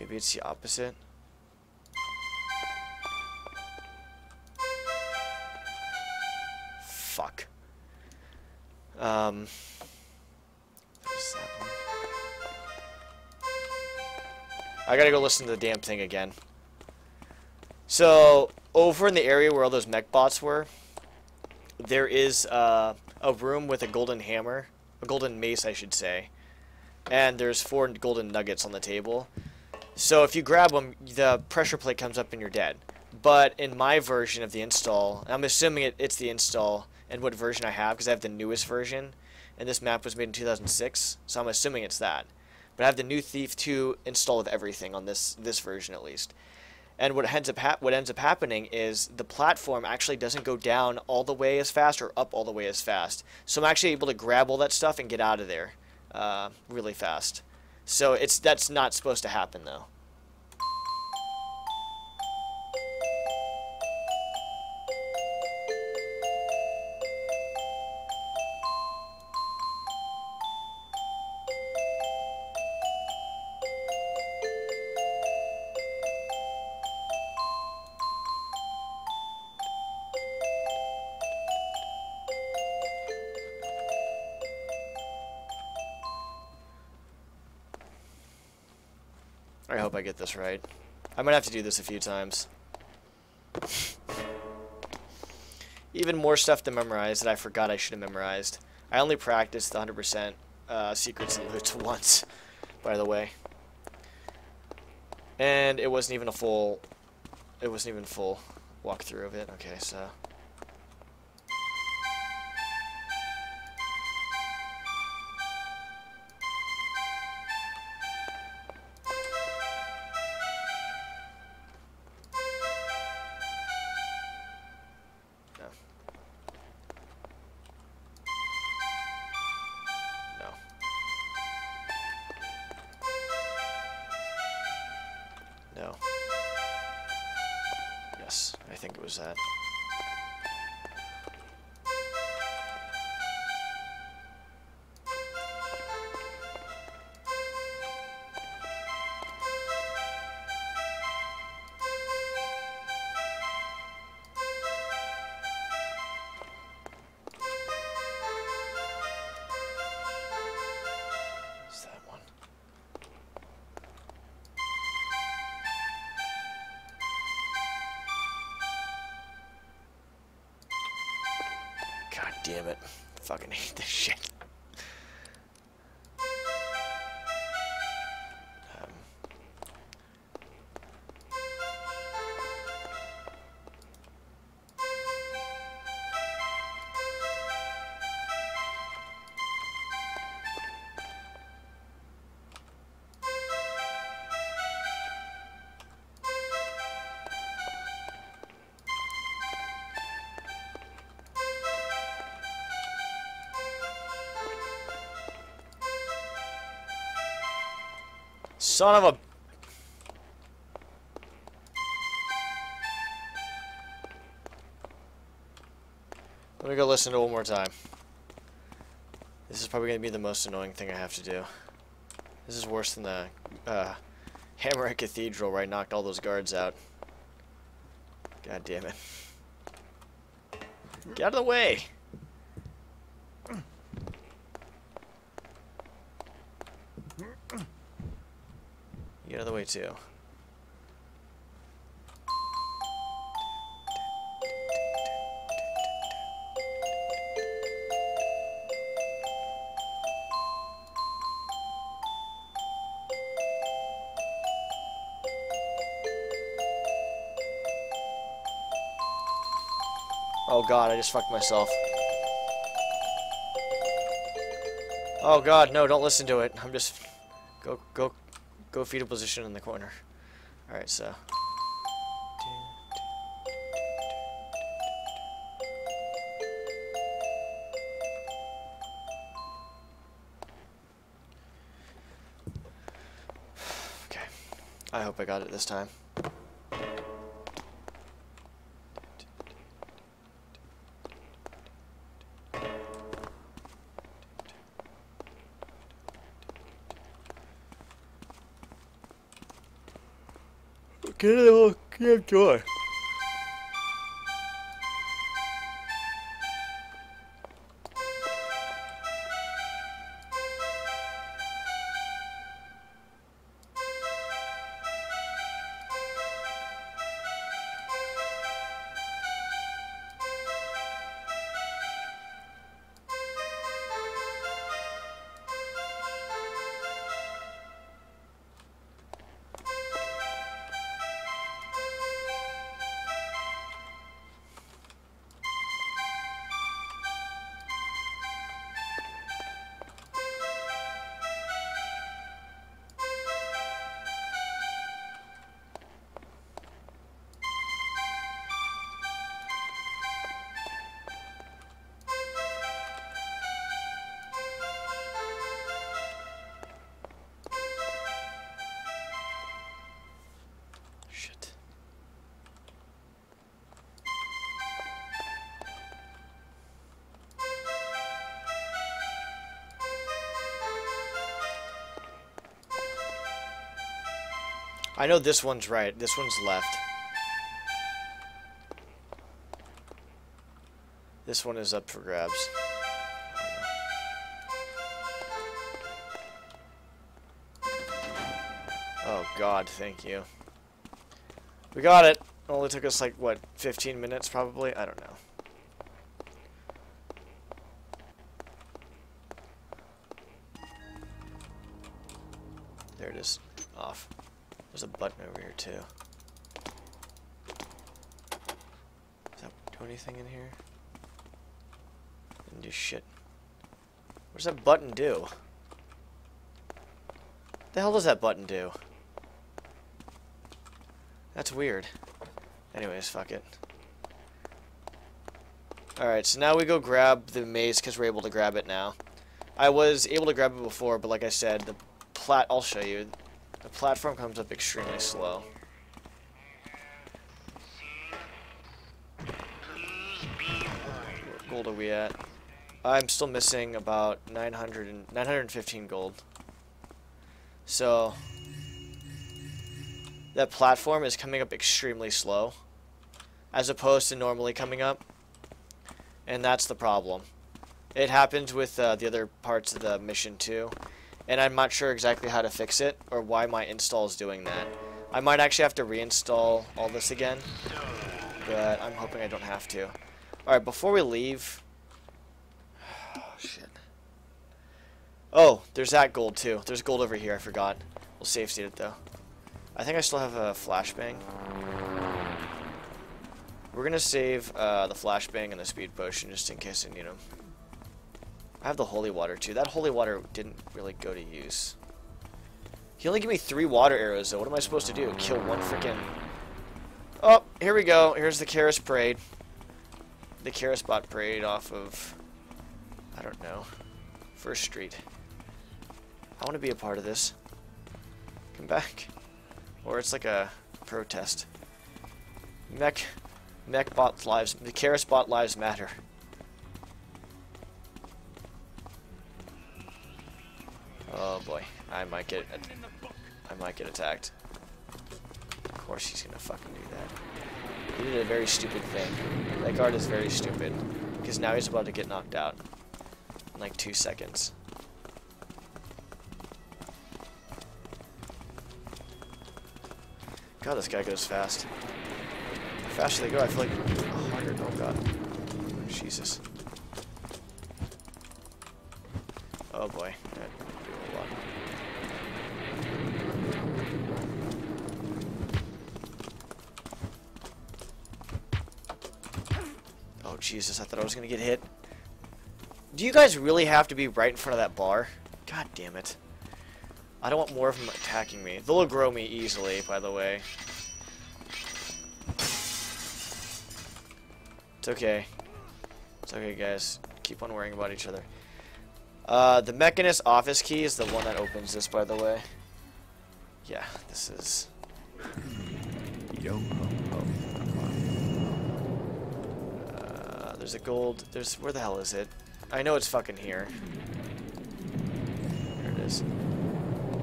Maybe it's the opposite. Fuck. What's that one? I gotta go listen to the damn thing again. So, over in the area where all those mech bots were, there is a room with a golden hammer, a golden mace, I should say, and there's 4 golden nuggets on the table. So if you grab them, the pressure plate comes up and you're dead. But in my version of the install, I'm assuming it's the install and what version I have, because I have the newest version, and this map was made in 2006, so I'm assuming it's that. But I have the new Thief 2 install of everything on this version at least. And what ends up happening is the platform actually doesn't go down all the way as fast or up all the way as fast. So I'm actually able to grab all that stuff and get out of there really fast. So that's not supposed to happen though. I hope I get this right. I might have to do this a few times. Even more stuff to memorize that I forgot I should have memorized. I only practiced the 100% secrets and loots once, by the way. And it wasn't even a full... It wasn't even full walkthrough of it. Okay, so... I think it was that. Damn it. I fucking hate this shit. Son of a... Let me go listen to it one more time. This is probably going to be the most annoying thing I have to do. This is worse than the Hammerite Cathedral where I knocked all those guards out. God damn it. Get out of the way! Get out of the way too. Oh god, I just fucked myself. Oh god, no, don't listen to it. I'm just... Go fetal position in the corner. Alright, so... Okay. I hope I got it this time. Get in the whole damn door. I know this one's right. This one's left. This one is up for grabs. Oh god, thank you. We got it. It only took us like, what, 15 minutes probably? I don't know. There it is. Off. There's a button over here, too. Does that do anything in here? Didn't do shit. What does that button do? What the hell does that button do? That's weird. Anyways, fuck it. Alright, so now we go grab the mace because we're able to grab it now. I was able to grab it before, but like I said, the plat... I'll show you. The platform comes up extremely slow. What gold are we at? I'm still missing about 915 gold. So that platform is coming up extremely slow as opposed to normally coming up. And that's the problem. It happens with the other parts of the mission too. And I'm not sure exactly how to fix it or why my install is doing that. I might actually have to reinstall all this again, but I'm hoping I don't have to. Alright, before we leave... Oh, shit. Oh, there's that gold, too. There's gold over here, I forgot. We'll save state it, though. I think I still have a flashbang. We're going to save the flashbang and the speed potion just in case I need them. I have the holy water too. That holy water didn't really go to use. He only gave me 3 water arrows though. What am I supposed to do? Kill one freaking... Oh, here we go. Here's the Karis parade. The Karis bot parade off of... I don't know. First Street. I want to be a part of this. come back. Or it's like a protest. Karis bot lives matter. Oh boy, I might get attacked. Of course he's gonna fucking do that. He did a very stupid thing. That guard is very stupid. Because now he's about to get knocked out. In like 2 seconds. God, this guy goes fast. The faster they go, I feel like 100. Oh god. Jesus. Oh boy. That would do a lot. Oh Jesus, I thought I was gonna get hit. Do you guys really have to be right in front of that bar? God damn it. I don't want more of them attacking me. They'll aggro me easily, by the way. It's okay. It's okay, guys. Keep on worrying about each other. The Mechanist office key is the one that opens this, by the way. Yeah, this is... Yo. There's a gold... Where the hell is it? I know it's fucking here. There it is.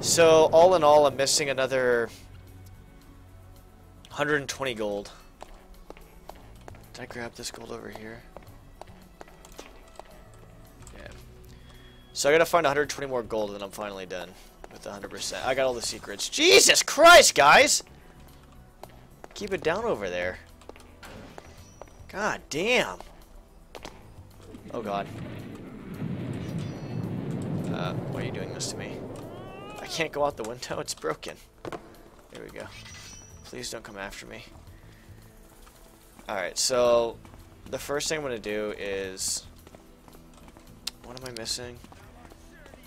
So, all in all, I'm missing another 120 gold. Did I grab this gold over here? Yeah. So I gotta find 120 more gold and I'm finally done with 100%. I got all the secrets. Jesus Christ, guys! Keep it down over there. God damn. Oh god. Why are you doing this to me? I can't go out the window, it's broken. There we go. Please don't come after me. Alright, so the first thing I'm gonna do is... What am I missing?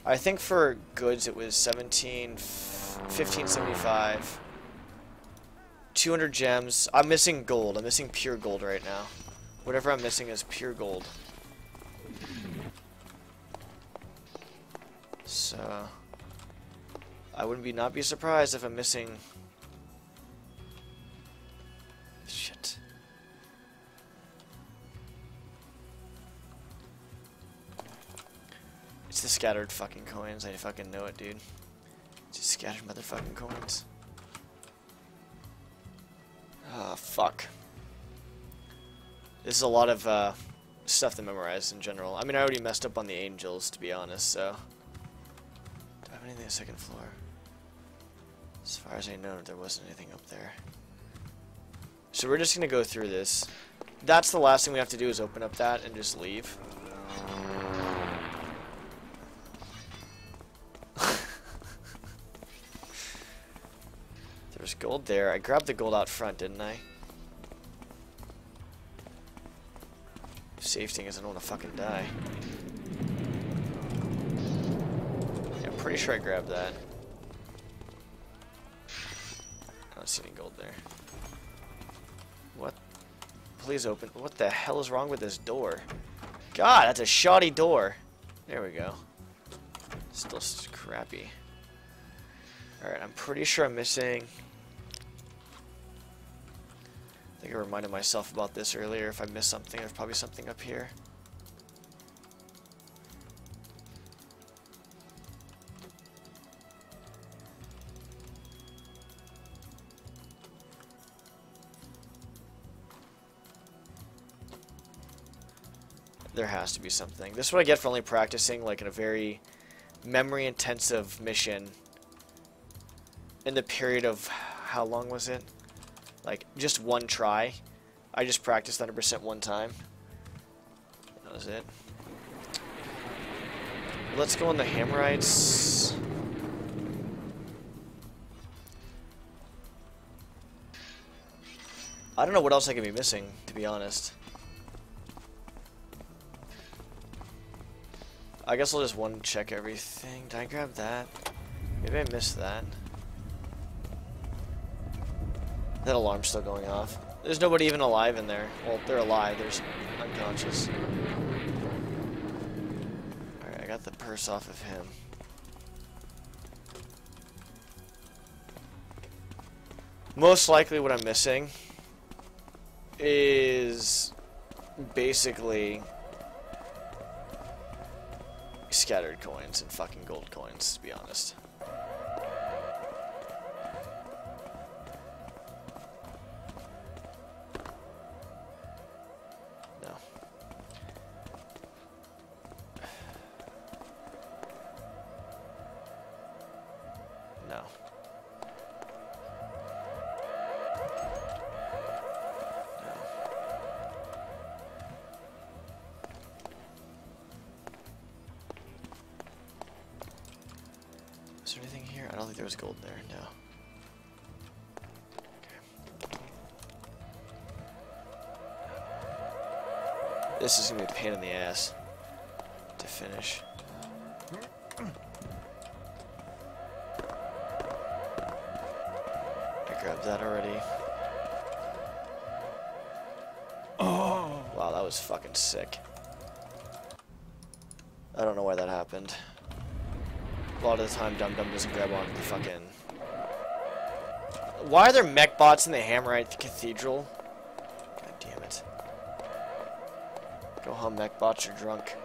I think for goods it was 1575. 200 gems. I'm missing gold. I'm missing pure gold right now. Whatever I'm missing is pure gold. So... I wouldn't be not be surprised if I'm missing shit. It's the scattered fucking coins. I fucking know it, dude. Just scattered motherfucking coins. Ah, fuck. This is a lot of stuff to memorize in general. I mean, I already messed up on the angels, to be honest. So, do I have anything on the second floor? As far as I know, there wasn't anything up there. So we're just going to go through this. That's the last thing we have to do is open up that and just leave. There's gold there. I grabbed the gold out front, didn't I? Safe thing is I don't want to fucking die. Yeah, I'm pretty sure I grabbed that. I don't see any gold there. What? Please open. What the hell is wrong with this door? God, that's a shoddy door. There we go. Still crappy. Alright, I'm pretty sure I'm missing... I think I reminded myself about this earlier. If I missed something, there's probably something up here. There has to be something. This is what I get for only practicing like in a very memory intensive mission in the period of how long was it? Like just one try. I just practiced 100% one time. That was it. Let's go on the Hammerites. I don't know what else I could be missing, to be honest. I guess I'll just one check everything. Did I grab that? Maybe I missed that. That alarm's still going off. There's nobody even alive in there. Well, they're alive. They're unconscious. Alright, I got the purse off of him. most likely what I'm missing is basically scattered coins and fucking gold coins, to be honest. Is there anything here? I don't think there was gold there, no. Okay. This is gonna be a pain in the ass to finish. I grabbed that already. Oh! Wow, that was fucking sick. I don't know why that happened. A lot of the time, Dum Dum doesn't grab onto the fucking... Why are there mech bots in the Hammerite Cathedral? God damn it. Go home, mech bots, you're drunk.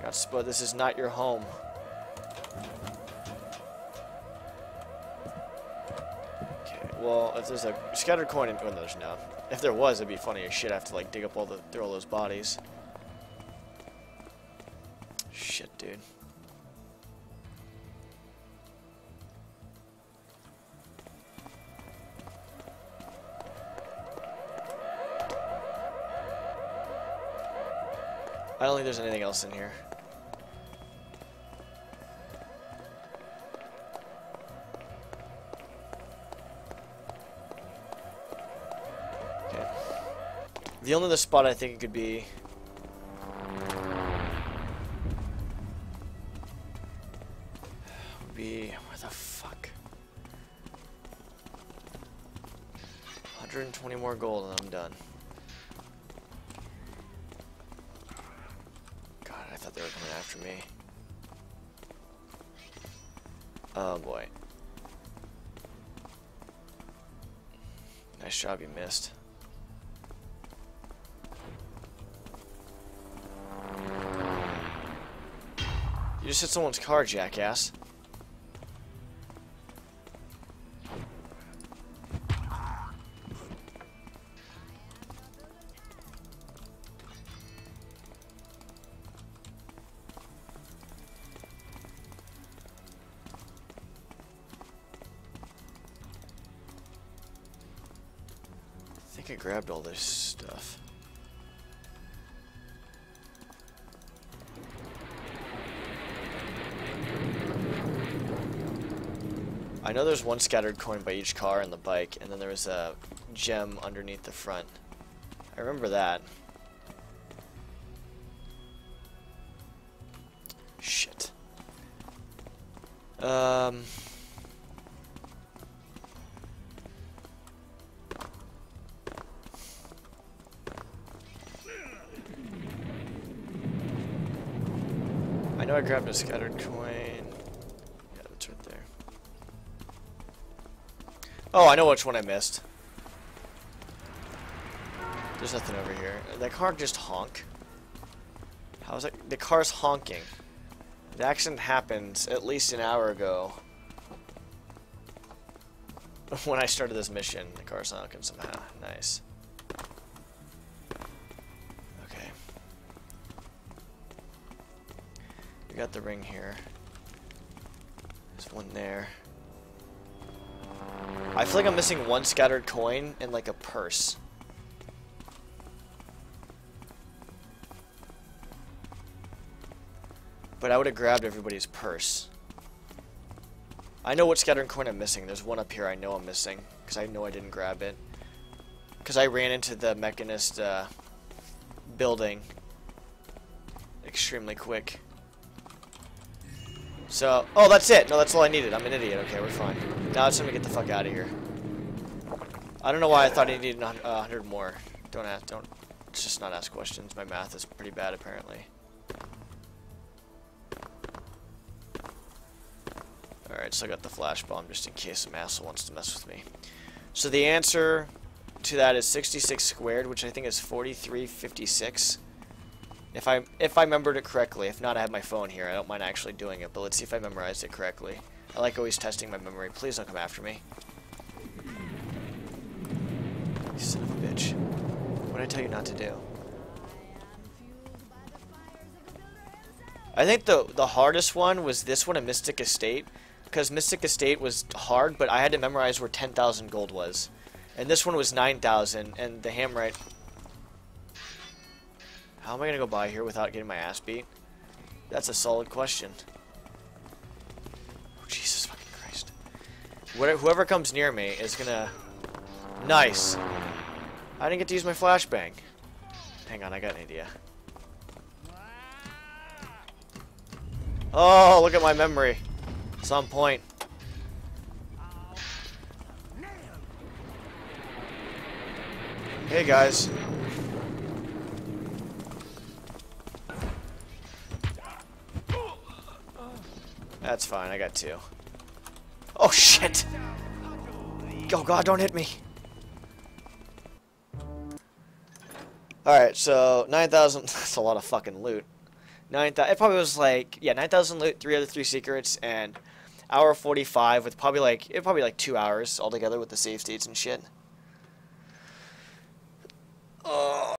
God, Spud, this is not your home. Okay, well, if there's a scattered coin in... Oh, no, there's no. If there was, it'd be funny as shit. I have to, like, dig up all the... through all those bodies. Shit, dude. I don't think there's anything else in here. Okay. The only other spot I think it could be... would be... where the fuck? 120 more gold and I'm done. They were coming after me. Oh boy. Nice job, you missed. You just hit someone's car, jackass. I grabbed all this stuff. I know there's one scattered coin by each car and the bike, and then there was a gem underneath the front. I remember that. Shit. I know I grabbed a scattered coin. Yeah, that's right there. Oh, I know which one I missed. There's nothing over here. That car just honk. How is that? The car's honking. The accident happened at least an hour ago. When I started this mission, the car's honking somehow. Nice. Got the ring here. There's one there. I feel like I'm missing one scattered coin and like a purse. But I would have grabbed everybody's purse. I know what scattered coin I'm missing. There's one up here I know I'm missing because I know I didn't grab it. Because I ran into the Mechanist building extremely quick. So, oh, that's it. No, that's all I needed. I'm an idiot. Okay, we're fine. Now it's time to get the fuck out of here. I don't know why I thought I needed 100 more. Don't ask. Don't. Just not ask questions. My math is pretty bad, apparently. All right, so I got the flash bomb just in case some asshole wants to mess with me. So the answer to that is 66 squared, which I think is 4356. If I remembered it correctly. If not, I have my phone here. I don't mind actually doing it, but let's see if I memorized it correctly. I like always testing my memory. Please don't come after me. You son of a bitch. What did I tell you not to do? I think the hardest one was this one in Mystic Estate, because Mystic Estate was hard, but I had to memorize where 10,000 gold was. And this one was 9,000, and the Hammerite... How am I gonna go by here without getting my ass beat? That's a solid question. Oh, Jesus fucking Christ. Whoever comes near me is gonna... Nice! I didn't get to use my flashbang. Hang on, I got an idea. Oh, look at my memory. It's on point. Hey, guys. That's fine, I got two. Oh shit! Oh god, don't hit me! Alright, so 9,000, that's a lot of fucking loot. 9,000, it probably was like, yeah, 9,000 loot, 3 out of 3 secrets, and hour 45 with probably like, it probably like 2 hours altogether with the save states and shit. Oh.